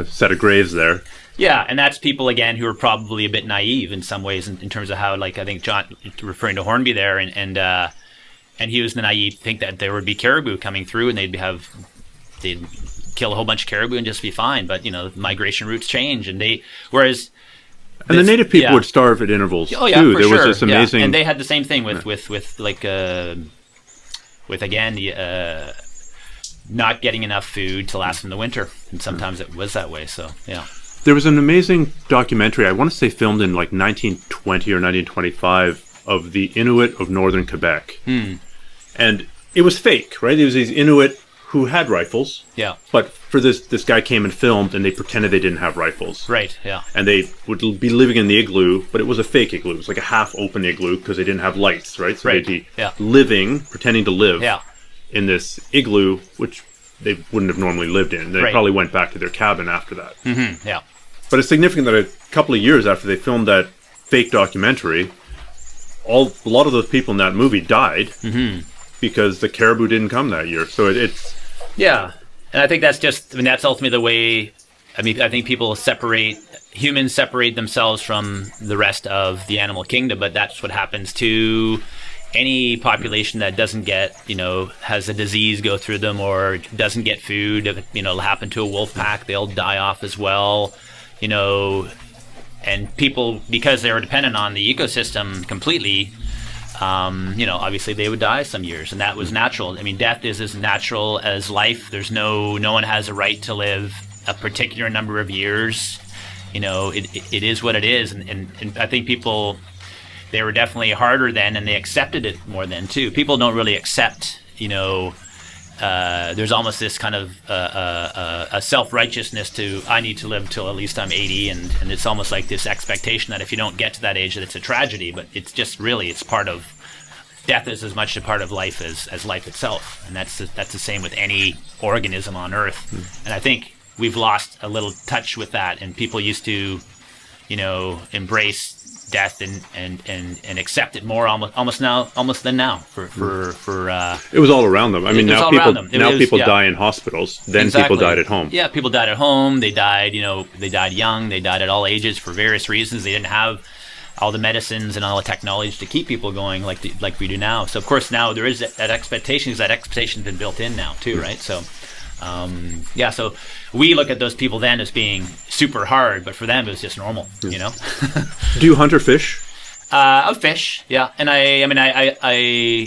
set of graves there. Yeah, and that's people again who are probably a bit naive in some ways in terms of how, like I think John referring to Hornby there, and he was the naive think that there would be caribou coming through and they'd kill a whole bunch of caribou and just be fine. But you know, migration routes change, and the native people would starve at intervals too. There was this amazing, and they had the same thing with not getting enough food to last in the winter, and sometimes it was that way. So yeah, there was an amazing documentary, I want to say filmed in like 1920 or 1925, of the Inuit of northern Quebec, and it was fake, right? It was these Inuit who had rifles, but for this guy came and filmed, and they pretended they didn't have rifles, and they would be living in the igloo, but it was a fake igloo. It was like a half open igloo because they didn't have lights, right? So they'd be living, pretending to live in this igloo, which they wouldn't have normally lived in. They probably went back to their cabin after that. But it's significant that a couple of years after they filmed that fake documentary, a lot of those people in that movie died. because the caribou didn't come that year. So it's yeah, and I think that's just, I mean, that's ultimately the way. I mean, I think people separate, humans separate themselves from the rest of the animal kingdom, but that's what happens to any population that doesn't get, you know, has a disease go through them or doesn't get food. If it, you know, it'll happen to a wolf pack, they'll die off as well, you know. And people, because they were dependent on the ecosystem completely, you know, obviously they would die some years, and that was natural. I mean, death is as natural as life. There's no one has a right to live a particular number of years. You know, it is what it is, and I think people, they were definitely harder then, and they accepted it more then too. People don't really accept, you know, there's almost this kind of a self-righteousness to, I need to live till at least I'm 80, and it's almost like this expectation that if you don't get to that age, that it's a tragedy. But it's just really, it's part of, death is as much a part of life as life itself, and that's the same with any organism on Earth. And I think we've lost a little touch with that, and people used to, you know, embrace death and accept it more almost than now for it was all around them. I mean, now people die in hospitals. Then exactly. People died at home. Yeah, people died at home. They died, you know, they died young. They died at all ages for various reasons. They didn't have all the medicines and all the technology to keep people going like we do now. So of course now there is that expectation. That expectation's been built in now too, right? So. Yeah, so we look at those people then as being super hard, but for them it was just normal, you know. Do you hunt or fish? I fish, yeah, and I mean I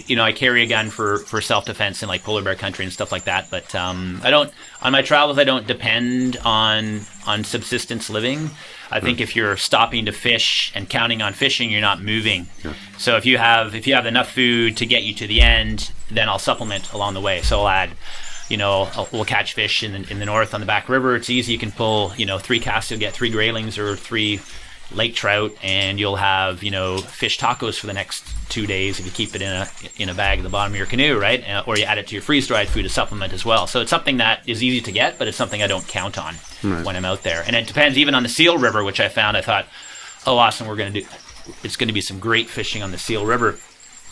you know, I carry a gun for self-defense in like polar bear country and stuff like that, but I don't, on my travels I don't depend on subsistence living. I think if you're stopping to fish and counting on fishing, you're not moving. Yeah. So if you have enough food to get you to the end, then I'll supplement along the way. So I'll add, you know, we'll catch fish in the north on the back river. It's easy. You can pull, you know, 3 casts. You'll get 3 graylings or 3 lake trout, and you'll have, you know, fish tacos for the next 2 days if you keep it in a bag at the bottom of your canoe, right? Or you add it to your freeze-dried food to supplement as well. So it's something that is easy to get, but it's something I don't count on when I'm out there. And it depends even on the Seal River, which I found. I thought, oh, awesome, we're going to do, it's going to be some great fishing on the Seal River.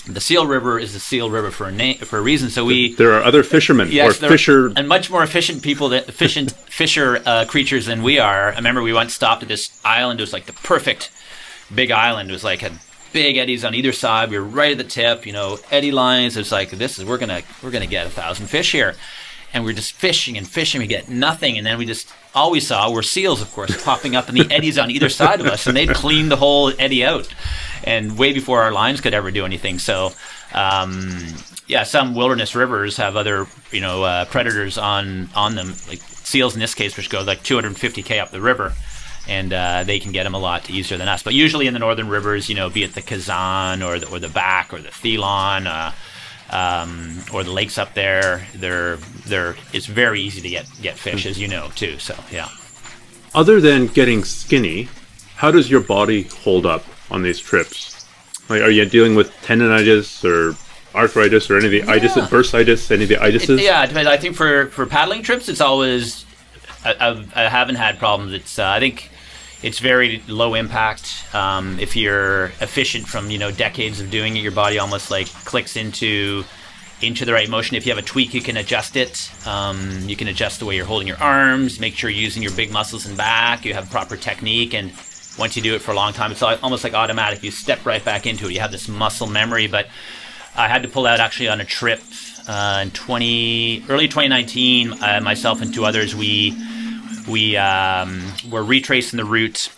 The Seal River is the Seal River for a name, for a reason. So we, there are other fishermen, yes, or fisher, and much more efficient people, that efficient fisher creatures than we are. I remember we once stopped at this island. It was like the perfect big island. It was like, had big eddies on either side. We were right at the tip, you know, eddy lines. It's like, this is, we're gonna get 1,000 fish here, and we're just fishing and fishing. We get nothing, and then we just, all we saw were seals, of course, popping up in the eddies on either side of us, and they'd cleaned the whole eddy out, and way before our lines could ever do anything. So, yeah, some wilderness rivers have other, you know, predators on them, like seals in this case, which go like 250K up the river, and they can get them a lot easier than us. But usually in the northern rivers, you know, be it the Kazan or the Back or the Thelon, or the lakes up there, it's very easy to get fish, as you know, too. So, yeah. Other than getting skinny, how does your body hold up on these trips? Like, are you dealing with tendonitis or arthritis or any of the itis, bursitis, any of the itises? Yeah, I think for paddling trips, it's always, I haven't had problems. It's I think it's very low impact. If you're efficient from, you know, decades of doing it, your body almost like clicks into the right motion. If you have a tweak, you can adjust it. You can adjust the way you're holding your arms, make sure you're using your big muscles and back, you have proper technique, and once you do it for a long time, it's almost like automatic. You step right back into it. You have this muscle memory. But I had to pull out actually on a trip in early 2019. Myself and 2 others, we were retracing the route.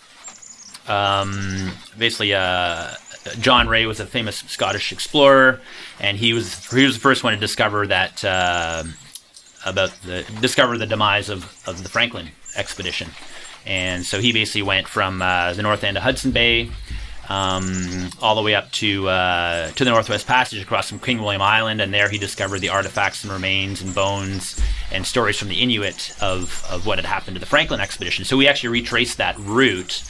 Basically, John Rae was a famous Scottish explorer, and he was the first one to discover that discover the demise of the Franklin expedition. And so he basically went from the north end of Hudson Bay all the way up to the Northwest Passage across from King William Island, and there he discovered the artifacts and remains and bones and stories from the Inuit of what had happened to the Franklin expedition. So we actually retraced that route,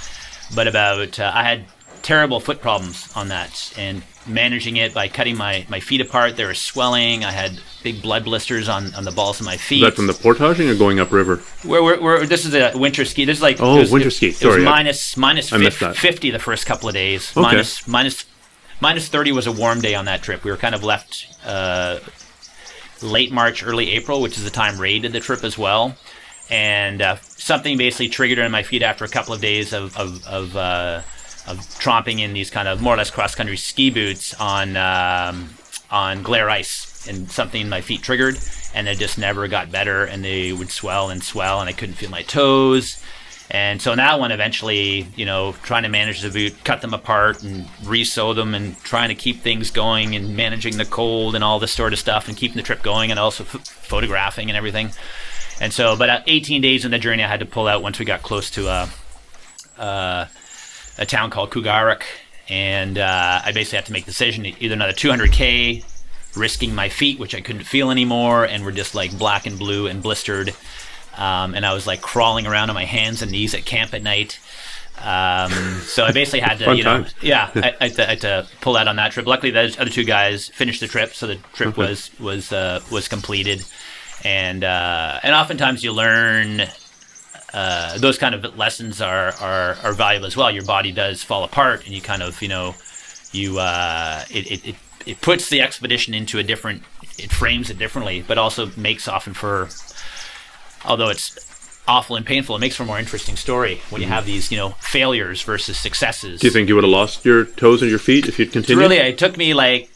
but about I had terrible foot problems on that, and managing it by cutting my feet apart. There was swelling. I had big blood blisters on the balls of my feet. Is that from the portaging or going upriver? This is a winter ski. This is like, oh, winter ski. Sorry, it was minus 50 the first couple of days. Okay. Minus -30 was a warm day on that trip. We were kind of left late March, early April, which is the time Ray did the trip as well. And something basically triggered in my feet after a couple of days of tromping in these kind of more or less cross-country ski boots on glare ice, and something in my feet triggered, and it just never got better, and they would swell and swell, and I couldn't feel my toes. And so now when eventually, you know, trying to manage the boot, cut them apart and re-sew them and trying to keep things going and managing the cold and all this sort of stuff and keeping the trip going and also photographing and everything. And so, but 18 days in the journey I had to pull out once we got close to a town called Kugarik. And I basically had to make the decision, either another 200K, risking my feet, which I couldn't feel anymore, and were just like black and blue and blistered. And I was like crawling around on my hands and knees at camp at night. So I basically had to, you know, yeah, I had to pull out on that trip. Luckily, those other two guys finished the trip, so the trip was completed. And oftentimes you learn those kind of lessons are valuable as well. Your body does fall apart, and you kind of, you know, you it puts the expedition into a different, it frames it differently, but also makes often for, although it's awful and painful, it makes for a more interesting story when you have these, you know, failures versus successes. Do you think you would have lost your toes and your feet if you'd continued? Really, it took me like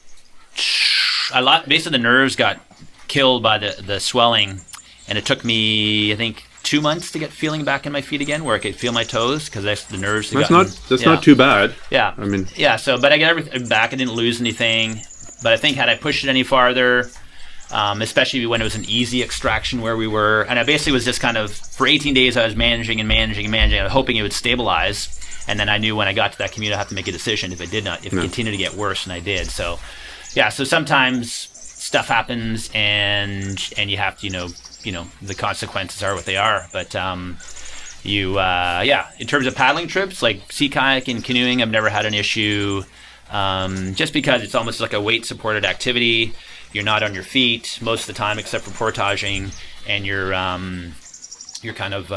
a lot. Basically, the nerves got killed by the swelling, and it took me, I think, 2 months to get feeling back in my feet again, where I could feel my toes, because that's the nerves. That's not too bad. Yeah, I mean, yeah. So, but I got everything back. I didn't lose anything, but I think had I pushed it any farther. Especially when it was an easy extraction where we were. And I basically was just kind of, for 18 days, I was managing and managing and managing. I was hoping it would stabilize. And then I knew when I got to that community, I have to make a decision if it did not, if it continued to get worse, and I did. So, yeah, so sometimes stuff happens and you have to, you know, the consequences are what they are. But yeah, in terms of paddling trips, like sea kayak and canoeing, I've never had an issue just because it's almost like a weight-supported activity. You're not on your feet most of the time, except for portaging, and you're kind of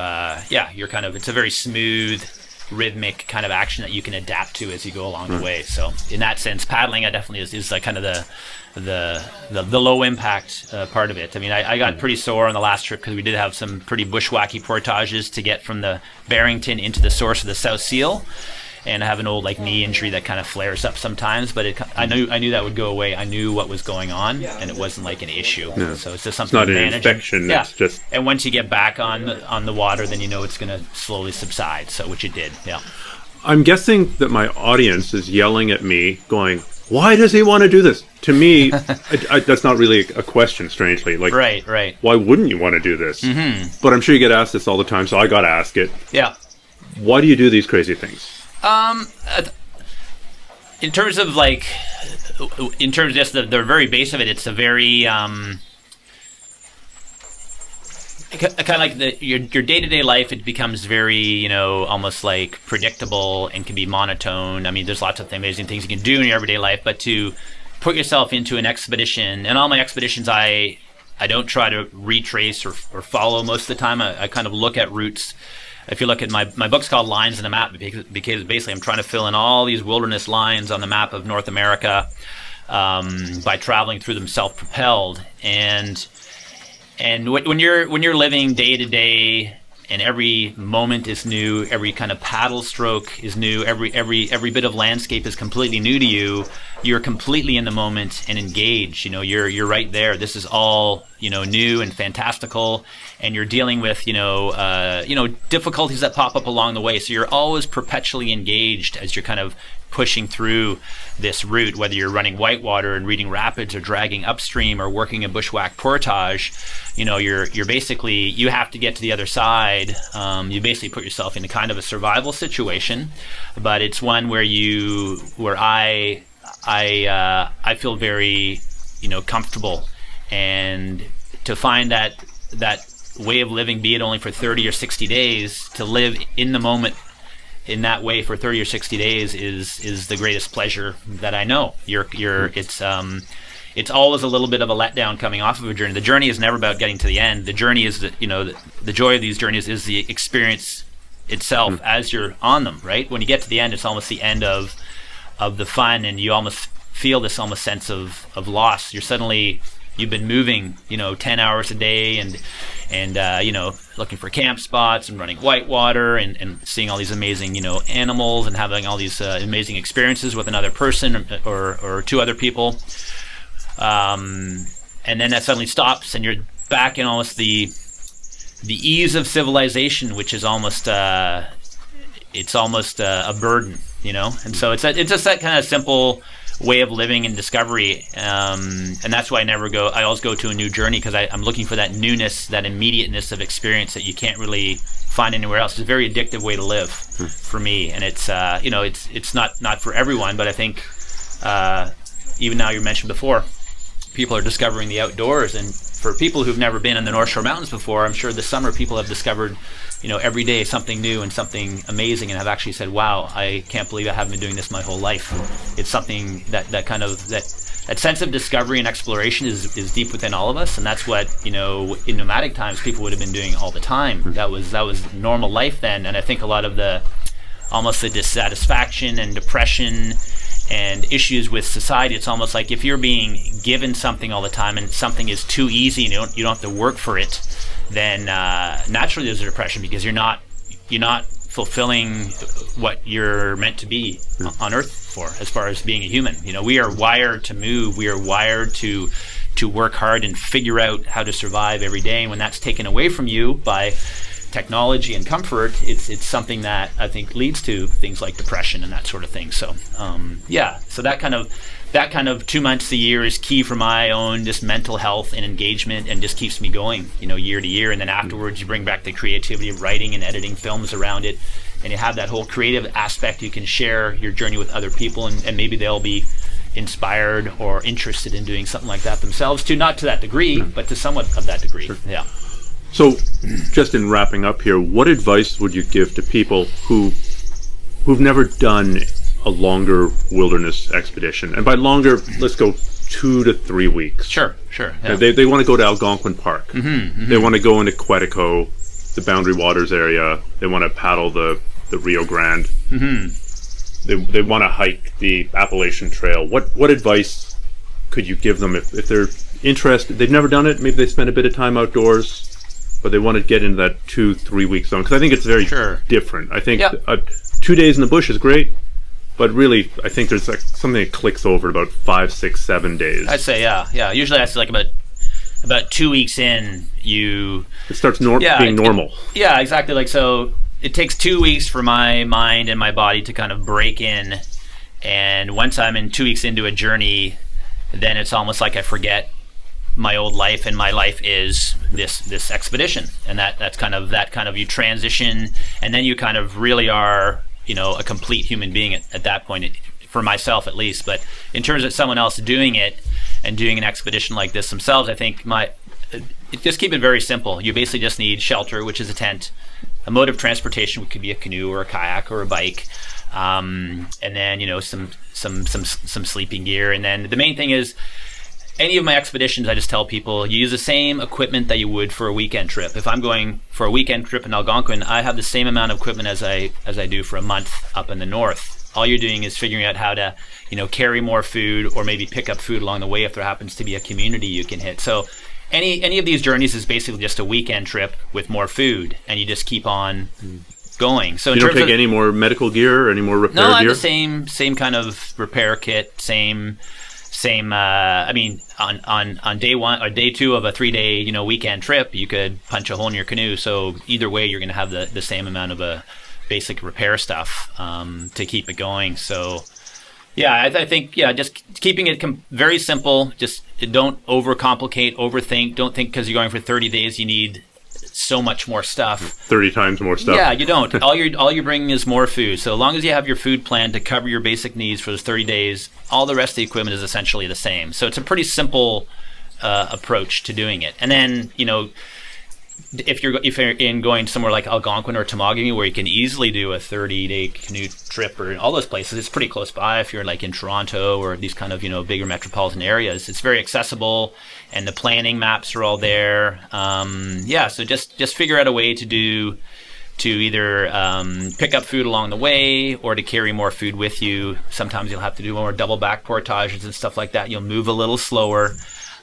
yeah, you're kind of, it's a very smooth, rhythmic kind of action that you can adapt to as you go along the way. So in that sense, paddling, I definitely is like kind of the low impact part of it. I mean, I got pretty sore on the last trip because we did have some pretty bushwhacky portages to get from the Barrington into the source of the South Seal. And I have an old like knee injury that kind of flares up sometimes, but I knew that would go away. I knew what was going on, and it wasn't like an issue. No. So it's just something. It's not an infection. Yeah. It's just. And once you get back on the water, then you know it's going to slowly subside. So which it did. Yeah. I'm guessing that my audience is yelling at me, going, "Why does he want to do this?" To me, that's not really a question. Strangely, like right. Why wouldn't you want to do this? Mm-hmm. But I'm sure you get asked this all the time, so I got to ask it. Yeah. Why do you do these crazy things? In terms of like, just the very base of it, it's a very kind of like your day-to-day life. It becomes very, you know, almost like predictable and can be monotone. I mean, there's lots of amazing things you can do in your everyday life, but to put yourself into an expedition, and all my expeditions, I don't try to retrace or follow most of the time. I kind of look at routes. If you look at my book's called Lines in a Map, because basically I'm trying to fill in all these wilderness lines on the map of North America by traveling through them self-propelled. And when you're living day to day, and every moment is new, every kind of paddle stroke is new, every bit of landscape is completely new to you. You're completely in the moment and engaged. You know, you're right there. This is all, you know, new and fantastical, and you're dealing with, you know, difficulties that pop up along the way. So you're always perpetually engaged as you're kind of pushing through this route, whether you're running whitewater and reading rapids or dragging upstream or working a bushwhack portage. You know, you're basically, you have to get to the other side. You basically put yourself in a kind of a survival situation, but it's one where you, where I feel very, you know, comfortable, and to find that way of living, be it only for 30 or 60 days, to live in the moment in that way for 30 or 60 days is the greatest pleasure that I know. It's always a little bit of a letdown coming off of a journey. The journey is never about getting to the end. The journey is the, you know, the joy of these journeys is the experience itself as you're on them, right? When you get to the end, it's almost the end of of the fun, and you almost feel this almost sense of loss. You're suddenly, you've been moving, you know, 10 hours a day and you know, looking for camp spots and running whitewater and seeing all these amazing, you know, animals and having all these amazing experiences with another person or two other people. And then that suddenly stops and you're back in almost the ease of civilization, which is almost, it's almost a burden, you know? And so it's just that kind of simple way of living and discovery, and that's why I never go, I always go to a new journey, because I'm looking for that newness, that immediateness of experience that you can't really find anywhere else. It's a very addictive way to live for me, and it's, you know, it's not for everyone, but I think even now, you mentioned before, people are discovering the outdoors, and for people who've never been in the North Shore Mountains before, I'm sure this summer people have discovered, you know, every day something new and something amazing, and have actually said, wow, I can't believe I haven't been doing this my whole life. It's something that kind of, that sense of discovery and exploration is deep within all of us, and that's what, you know, in nomadic times people would have been doing all the time. That was normal life then, and I think a lot of the, almost the dissatisfaction and depression and issues with society, it's almost like if you're being given something all the time and something is too easy and you don't have to work for it, then naturally there's a depression, because you're not fulfilling what you're meant to be on Earth for, as far as being a human. You know, we are wired to move, we are wired to work hard and figure out how to survive every day, and when that's taken away from you by technology and comfort, it's something that I think leads to things like depression and that sort of thing. So yeah, so that kind of 2 months a year is key for my own just mental health and engagement, and just keeps me going, you know, year to year. And then afterwards you bring back the creativity of writing and editing films around it, and you have that whole creative aspect. You can share your journey with other people, and maybe they'll be inspired or interested in doing something like that themselves too, not to that degree, but to somewhat of that degree. Sure. Yeah. So, just in wrapping up here, what advice would you give to people who've never done a longer wilderness expedition? And by longer, let's go 2 to 3 weeks. Sure, sure. Yeah. They want to go to Algonquin Park. They want to go into Quetico, the Boundary Waters area. They want to paddle the Rio Grande. They want to hike the Appalachian Trail. What advice could you give them if they're interested? They've never done it. Maybe they spend a bit of time outdoors, but they want to get into that 2-3 week zone, because I think it's very different. I think 2 days in the bush is great, but really I think there's like something that clicks over about 5, 6, 7 days. I'd say yeah. Usually I say like about 2 weeks in, it starts being normal. Yeah, exactly. Like, so it takes 2 weeks for my mind and my body to kind of break in, and once I'm in 2 weeks into a journey, then it's almost like I forget my old life, and my life is this expedition, and that's kind of you transition, and then you kind of really are, you know, a complete human being at that point, for myself at least. But in terms of someone else doing it and doing an expedition like this themselves, I think just keep it very simple. You basically just need shelter, which is a tent, a mode of transportation, which could be a canoe or a kayak or a bike, and then, you know, some sleeping gear. And then the main thing is, any of my expeditions, I just tell people, you use the same equipment that you would for a weekend trip. If I'm going for a weekend trip in Algonquin, I have the same amount of equipment as I do for a month up in the north. All you're doing is figuring out how to, you know, carry more food, or maybe pick up food along the way if there happens to be a community you can hit. So any of these journeys is basically just a weekend trip with more food, and you just keep on going. So you don't take any more medical gear or any more repair gear? No, I have the same kind of repair kit, same. I mean, on day one or day two of a 3-day, you know, weekend trip, you could punch a hole in your canoe. So either way, you're going to have the same amount of basic repair stuff to keep it going. So yeah, I think, yeah, just keeping it very simple. Just don't overcomplicate, overthink. Don't think because you're going for 30 days you need so much more stuff, 30 times more stuff. Yeah, you don't. all you're bringing is more food. So as long as you have your food plan to cover your basic needs for those 30 days, all the rest of the equipment is essentially the same. So it's a pretty simple approach to doing it. And then, you know, if you're in going somewhere like Algonquin or Temagami, where you can easily do a 30-day canoe trip, or in all those places, it's pretty close by. If you're like in Toronto or these kind of, you know, bigger metropolitan areas, it's very accessible, and the planning maps are all there. Yeah, so just figure out a way to do to either pick up food along the way or to carry more food with you. Sometimes you'll have to do more double back portages and stuff like that. You'll move a little slower,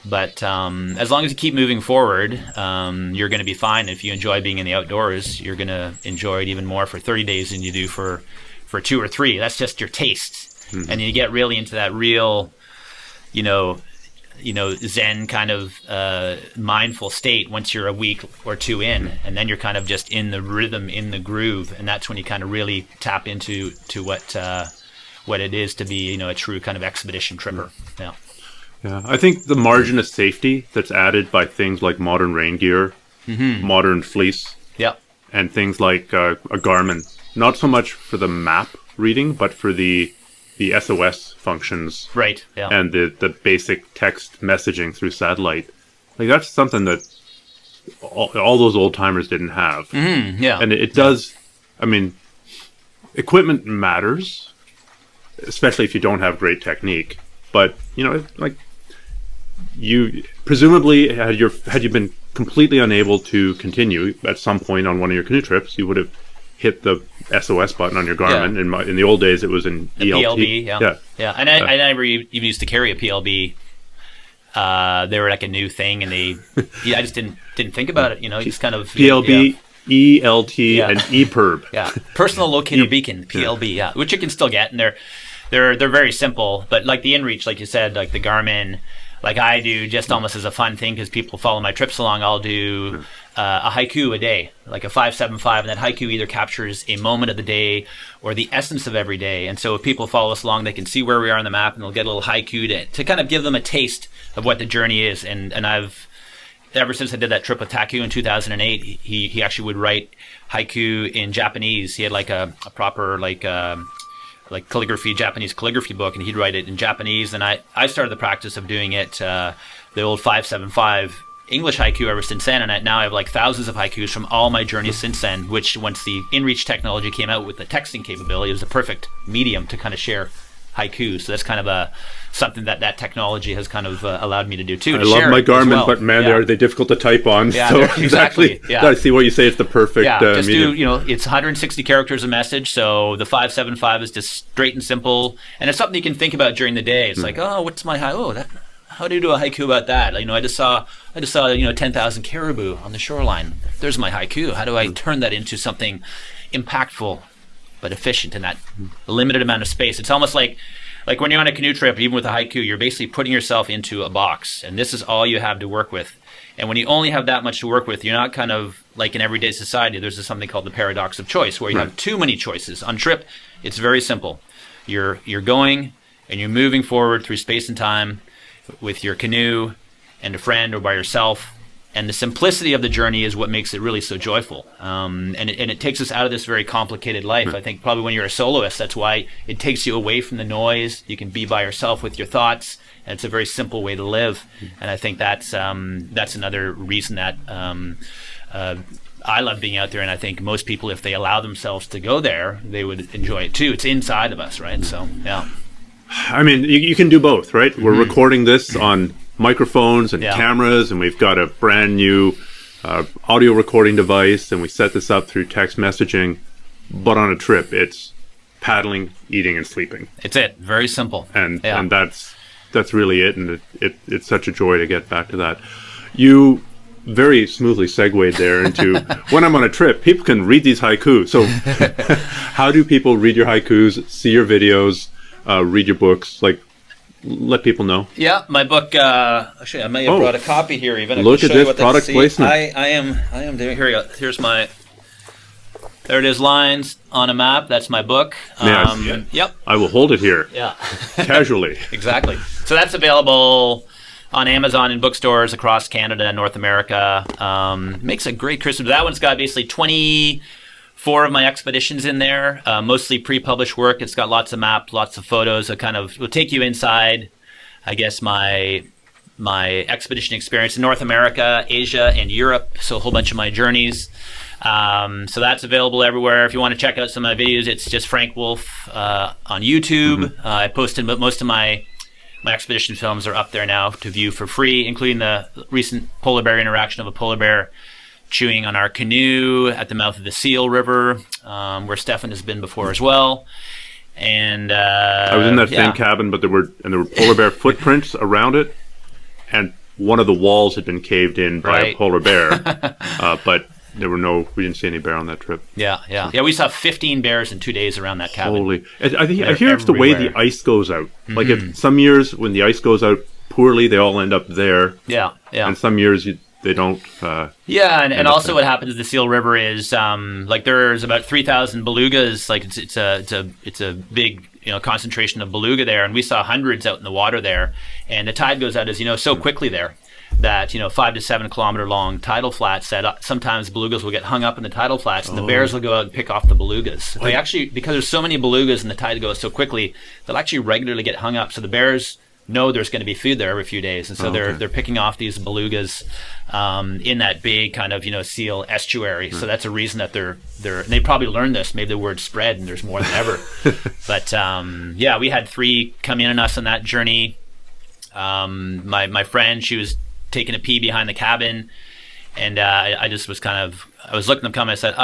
but as long as you keep moving forward, you're going to be fine. If you enjoy being in the outdoors, you're going to enjoy it even more for 30 days than you do for 2 or 3. That's just your taste. Mm-hmm. And you get really into that real, you know, Zen kind of mindful state once you're a week or two in, and then you're kind of just in the rhythm, in the groove, and that's when you kind of really tap into what it is to be, you know, a true kind of expedition tripper. Yeah, yeah. I think the margin of safety that's added by things like modern rain gear, mm-hmm. modern fleece, yeah, and things like a Garmin. Not so much for the map reading, but for the SOS functions, right? Yeah. And the basic text messaging through satellite, like that's something that all those old timers didn't have. Mm-hmm. Yeah, and it does. Yeah. I mean, equipment matters, especially if you don't have great technique. But you know, like you presumably had you been completely unable to continue at some point on one of your canoe trips, you would have hit the SOS button on your Garmin. Yeah. In the old days, it was in the PLB. Yeah, yeah, yeah. And I never even used to carry a PLB. They were like a new thing, and they, yeah, I just didn't think about it. You know, just kind of PLB, yeah. ELT, yeah. and EPIRB. Yeah, personal locator beacon, PLB. Yeah, which you can still get, and they're very simple. But like the inReach, like you said, like the Garmin. Like I do, just almost as a fun thing because people follow my trips along, I'll do a haiku a day, like a 5-7-5, and that haiku either captures a moment of the day or the essence of every day. And so if people follow us along, they can see where we are on the map, and they'll get a little haiku to kind of give them a taste of what the journey is. And I've, ever since I did that trip with Taku in 2008, he actually would write haiku in Japanese. He had like a proper like calligraphy, Japanese calligraphy book, and he'd write it in Japanese. And I started the practice of doing it, the old 5-7-5 English haiku ever since then. And now I have like thousands of haikus from all my journeys since then, which once the inReach technology came out with the texting capability, it was the perfect medium to kind of share haikus. So that's kind of something that technology has kind of allowed me to do too. I love my Garmin, well. But man, yeah. they're difficult to type on. Yeah, so exactly. Yeah. I see what you say. It's the perfect. Yeah, just medium. You know, it's 160 characters a message. So the 5-7-5 is just straight and simple, and it's something you can think about during the day. It's like, oh, what's my haiku? Oh, that. How do you do a haiku about that? Like, you know, I just saw, you know, 10,000 caribou on the shoreline. There's my haiku. How do I turn that into something impactful? But efficient in that limited amount of space. It's almost like when you're on a canoe trip, even with a haiku, you're basically putting yourself into a box, and this is all you have to work with. And when you only have that much to work with, you're not kind of like in everyday society. There's something called the paradox of choice, where you have too many choices. On trip, it's very simple. You're going and you're moving forward through space and time with your canoe and a friend or by yourself. And the simplicity of the journey is what makes it really so joyful. And it takes us out of this very complicated life. I think probably when you're a soloist, that's why it takes you away from the noise. You can be by yourself with your thoughts, and it's a very simple way to live. And I think that's another reason that I love being out there. And I think most people, if they allow themselves to go there, they would enjoy it too. It's inside of us, right? So, yeah. I mean, you can do both, right? We're recording this on microphones and cameras, and we've got a brand new audio recording device, and we set this up through text messaging. But on a trip, it's paddling, eating, and sleeping. It's it. Very simple. And that's really it. And it's such a joy to get back to that. You very smoothly segued there into when I'm on a trip, people can read these haikus. So how do people read your haikus, see your videos, read your books? Like, let people know. Yeah, my book. Actually, I may have brought a copy here. Even look at this product placement. I am doing. Here we go. Here's my. There it is. Lines on a Map. That's my book. Yeah. Yep. I will hold it here. Yeah. Casually. Exactly. So that's available on Amazon and bookstores across Canada and North America. Makes a great Christmas. That one's got basically 24 of my expeditions in there, mostly pre-published work. It's got lots of maps, lots of photos. It kind of will take you inside, I guess, my expedition experience in North America, Asia, and Europe. So a whole bunch of my journeys. So that's available everywhere. If you want to check out some of my videos, it's just Frank Wolf on YouTube. I posted, but most of my expedition films are up there now to view for free, including the recent polar bear interaction of a polar bear chewing on our canoe at the mouth of the Seal River, where Stefan has been before as well. And I was in that same cabin, but there were polar bear footprints around it, and one of the walls had been caved in by a polar bear, but there were we didn't see any bear on that trip. Yeah, yeah, yeah. We saw 15 bears in 2 days around that cabin. Holy! I hear it's the way the ice goes out. Mm-hmm. Like if some years when the ice goes out poorly, they all end up there. Yeah, yeah. And some years they don't. Yeah, and also what happens to the Seal River is like there's about 3,000 belugas. Like it's a big, you know, concentration of beluga there, and we saw hundreds out in the water there. And the tide goes out, as you know, so quickly there that, you know, 5 to 7 kilometer long tidal flats that sometimes belugas will get hung up in the tidal flats, and the bears will go out and pick off the belugas. They actually, because there's so many belugas and the tide goes so quickly, they'll actually regularly get hung up. So the bears know there's going to be food there every few days, and so they're picking off these belugas in that big kind of, you know, seal estuary. So that's a reason that and they probably learned this, maybe the word spread and there's more than ever. But yeah, we had 3 come in on us on that journey. My friend, she was taking a pee behind the cabin, and I just was kind of, I was looking at them coming. I said,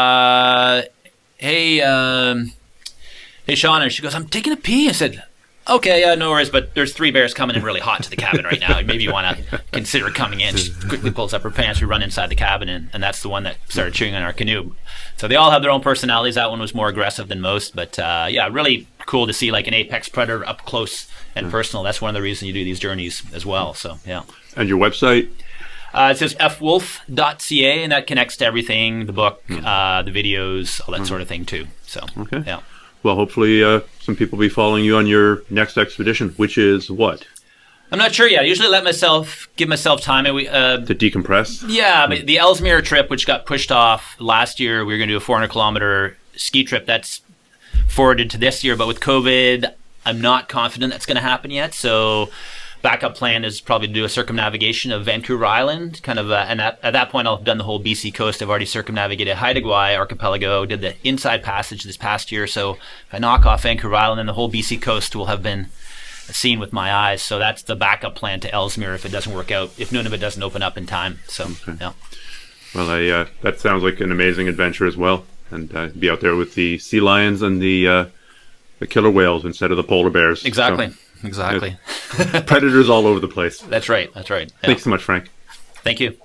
hey Shauna. She goes, I'm taking a pee. I said, okay, yeah, no worries, but there's 3 bears coming in really hot to the cabin right now. Maybe you want to consider coming in. She quickly pulls up her pants. We run inside the cabin, and that's the one that started chewing on our canoe. So they all have their own personalities. That one was more aggressive than most, but yeah, really cool to see like an apex predator up close and personal. That's one of the reasons you do these journeys as well, so yeah. And your website? It's just fwolf.ca, and that connects to everything, the book, the videos, all that sort of thing too. So, yeah. Well, hopefully some people will be following you on your next expedition, which is what? I'm not sure yet. I usually give myself time to decompress. Yeah, but the Ellesmere trip, which got pushed off last year, we were going to do a 400-kilometer ski trip. That's forwarded to this year, but with COVID, I'm not confident that's going to happen yet. So backup plan is probably to do a circumnavigation of Vancouver Island, kind of, and at that point I'll have done the whole BC coast. I've already circumnavigated Haida Gwaii Archipelago, did the Inside Passage this past year, so if I knock off Vancouver Island, then the whole BC coast will have been seen with my eyes. So that's the backup plan to Ellesmere if it doesn't work out, if Nunavut doesn't open up in time. So, yeah. Well, that sounds like an amazing adventure as well, and be out there with the sea lions and the killer whales instead of the polar bears. Exactly. So. Exactly. Predators all over the place. That's right. That's right. Yeah. Thanks so much, Frank. Thank you.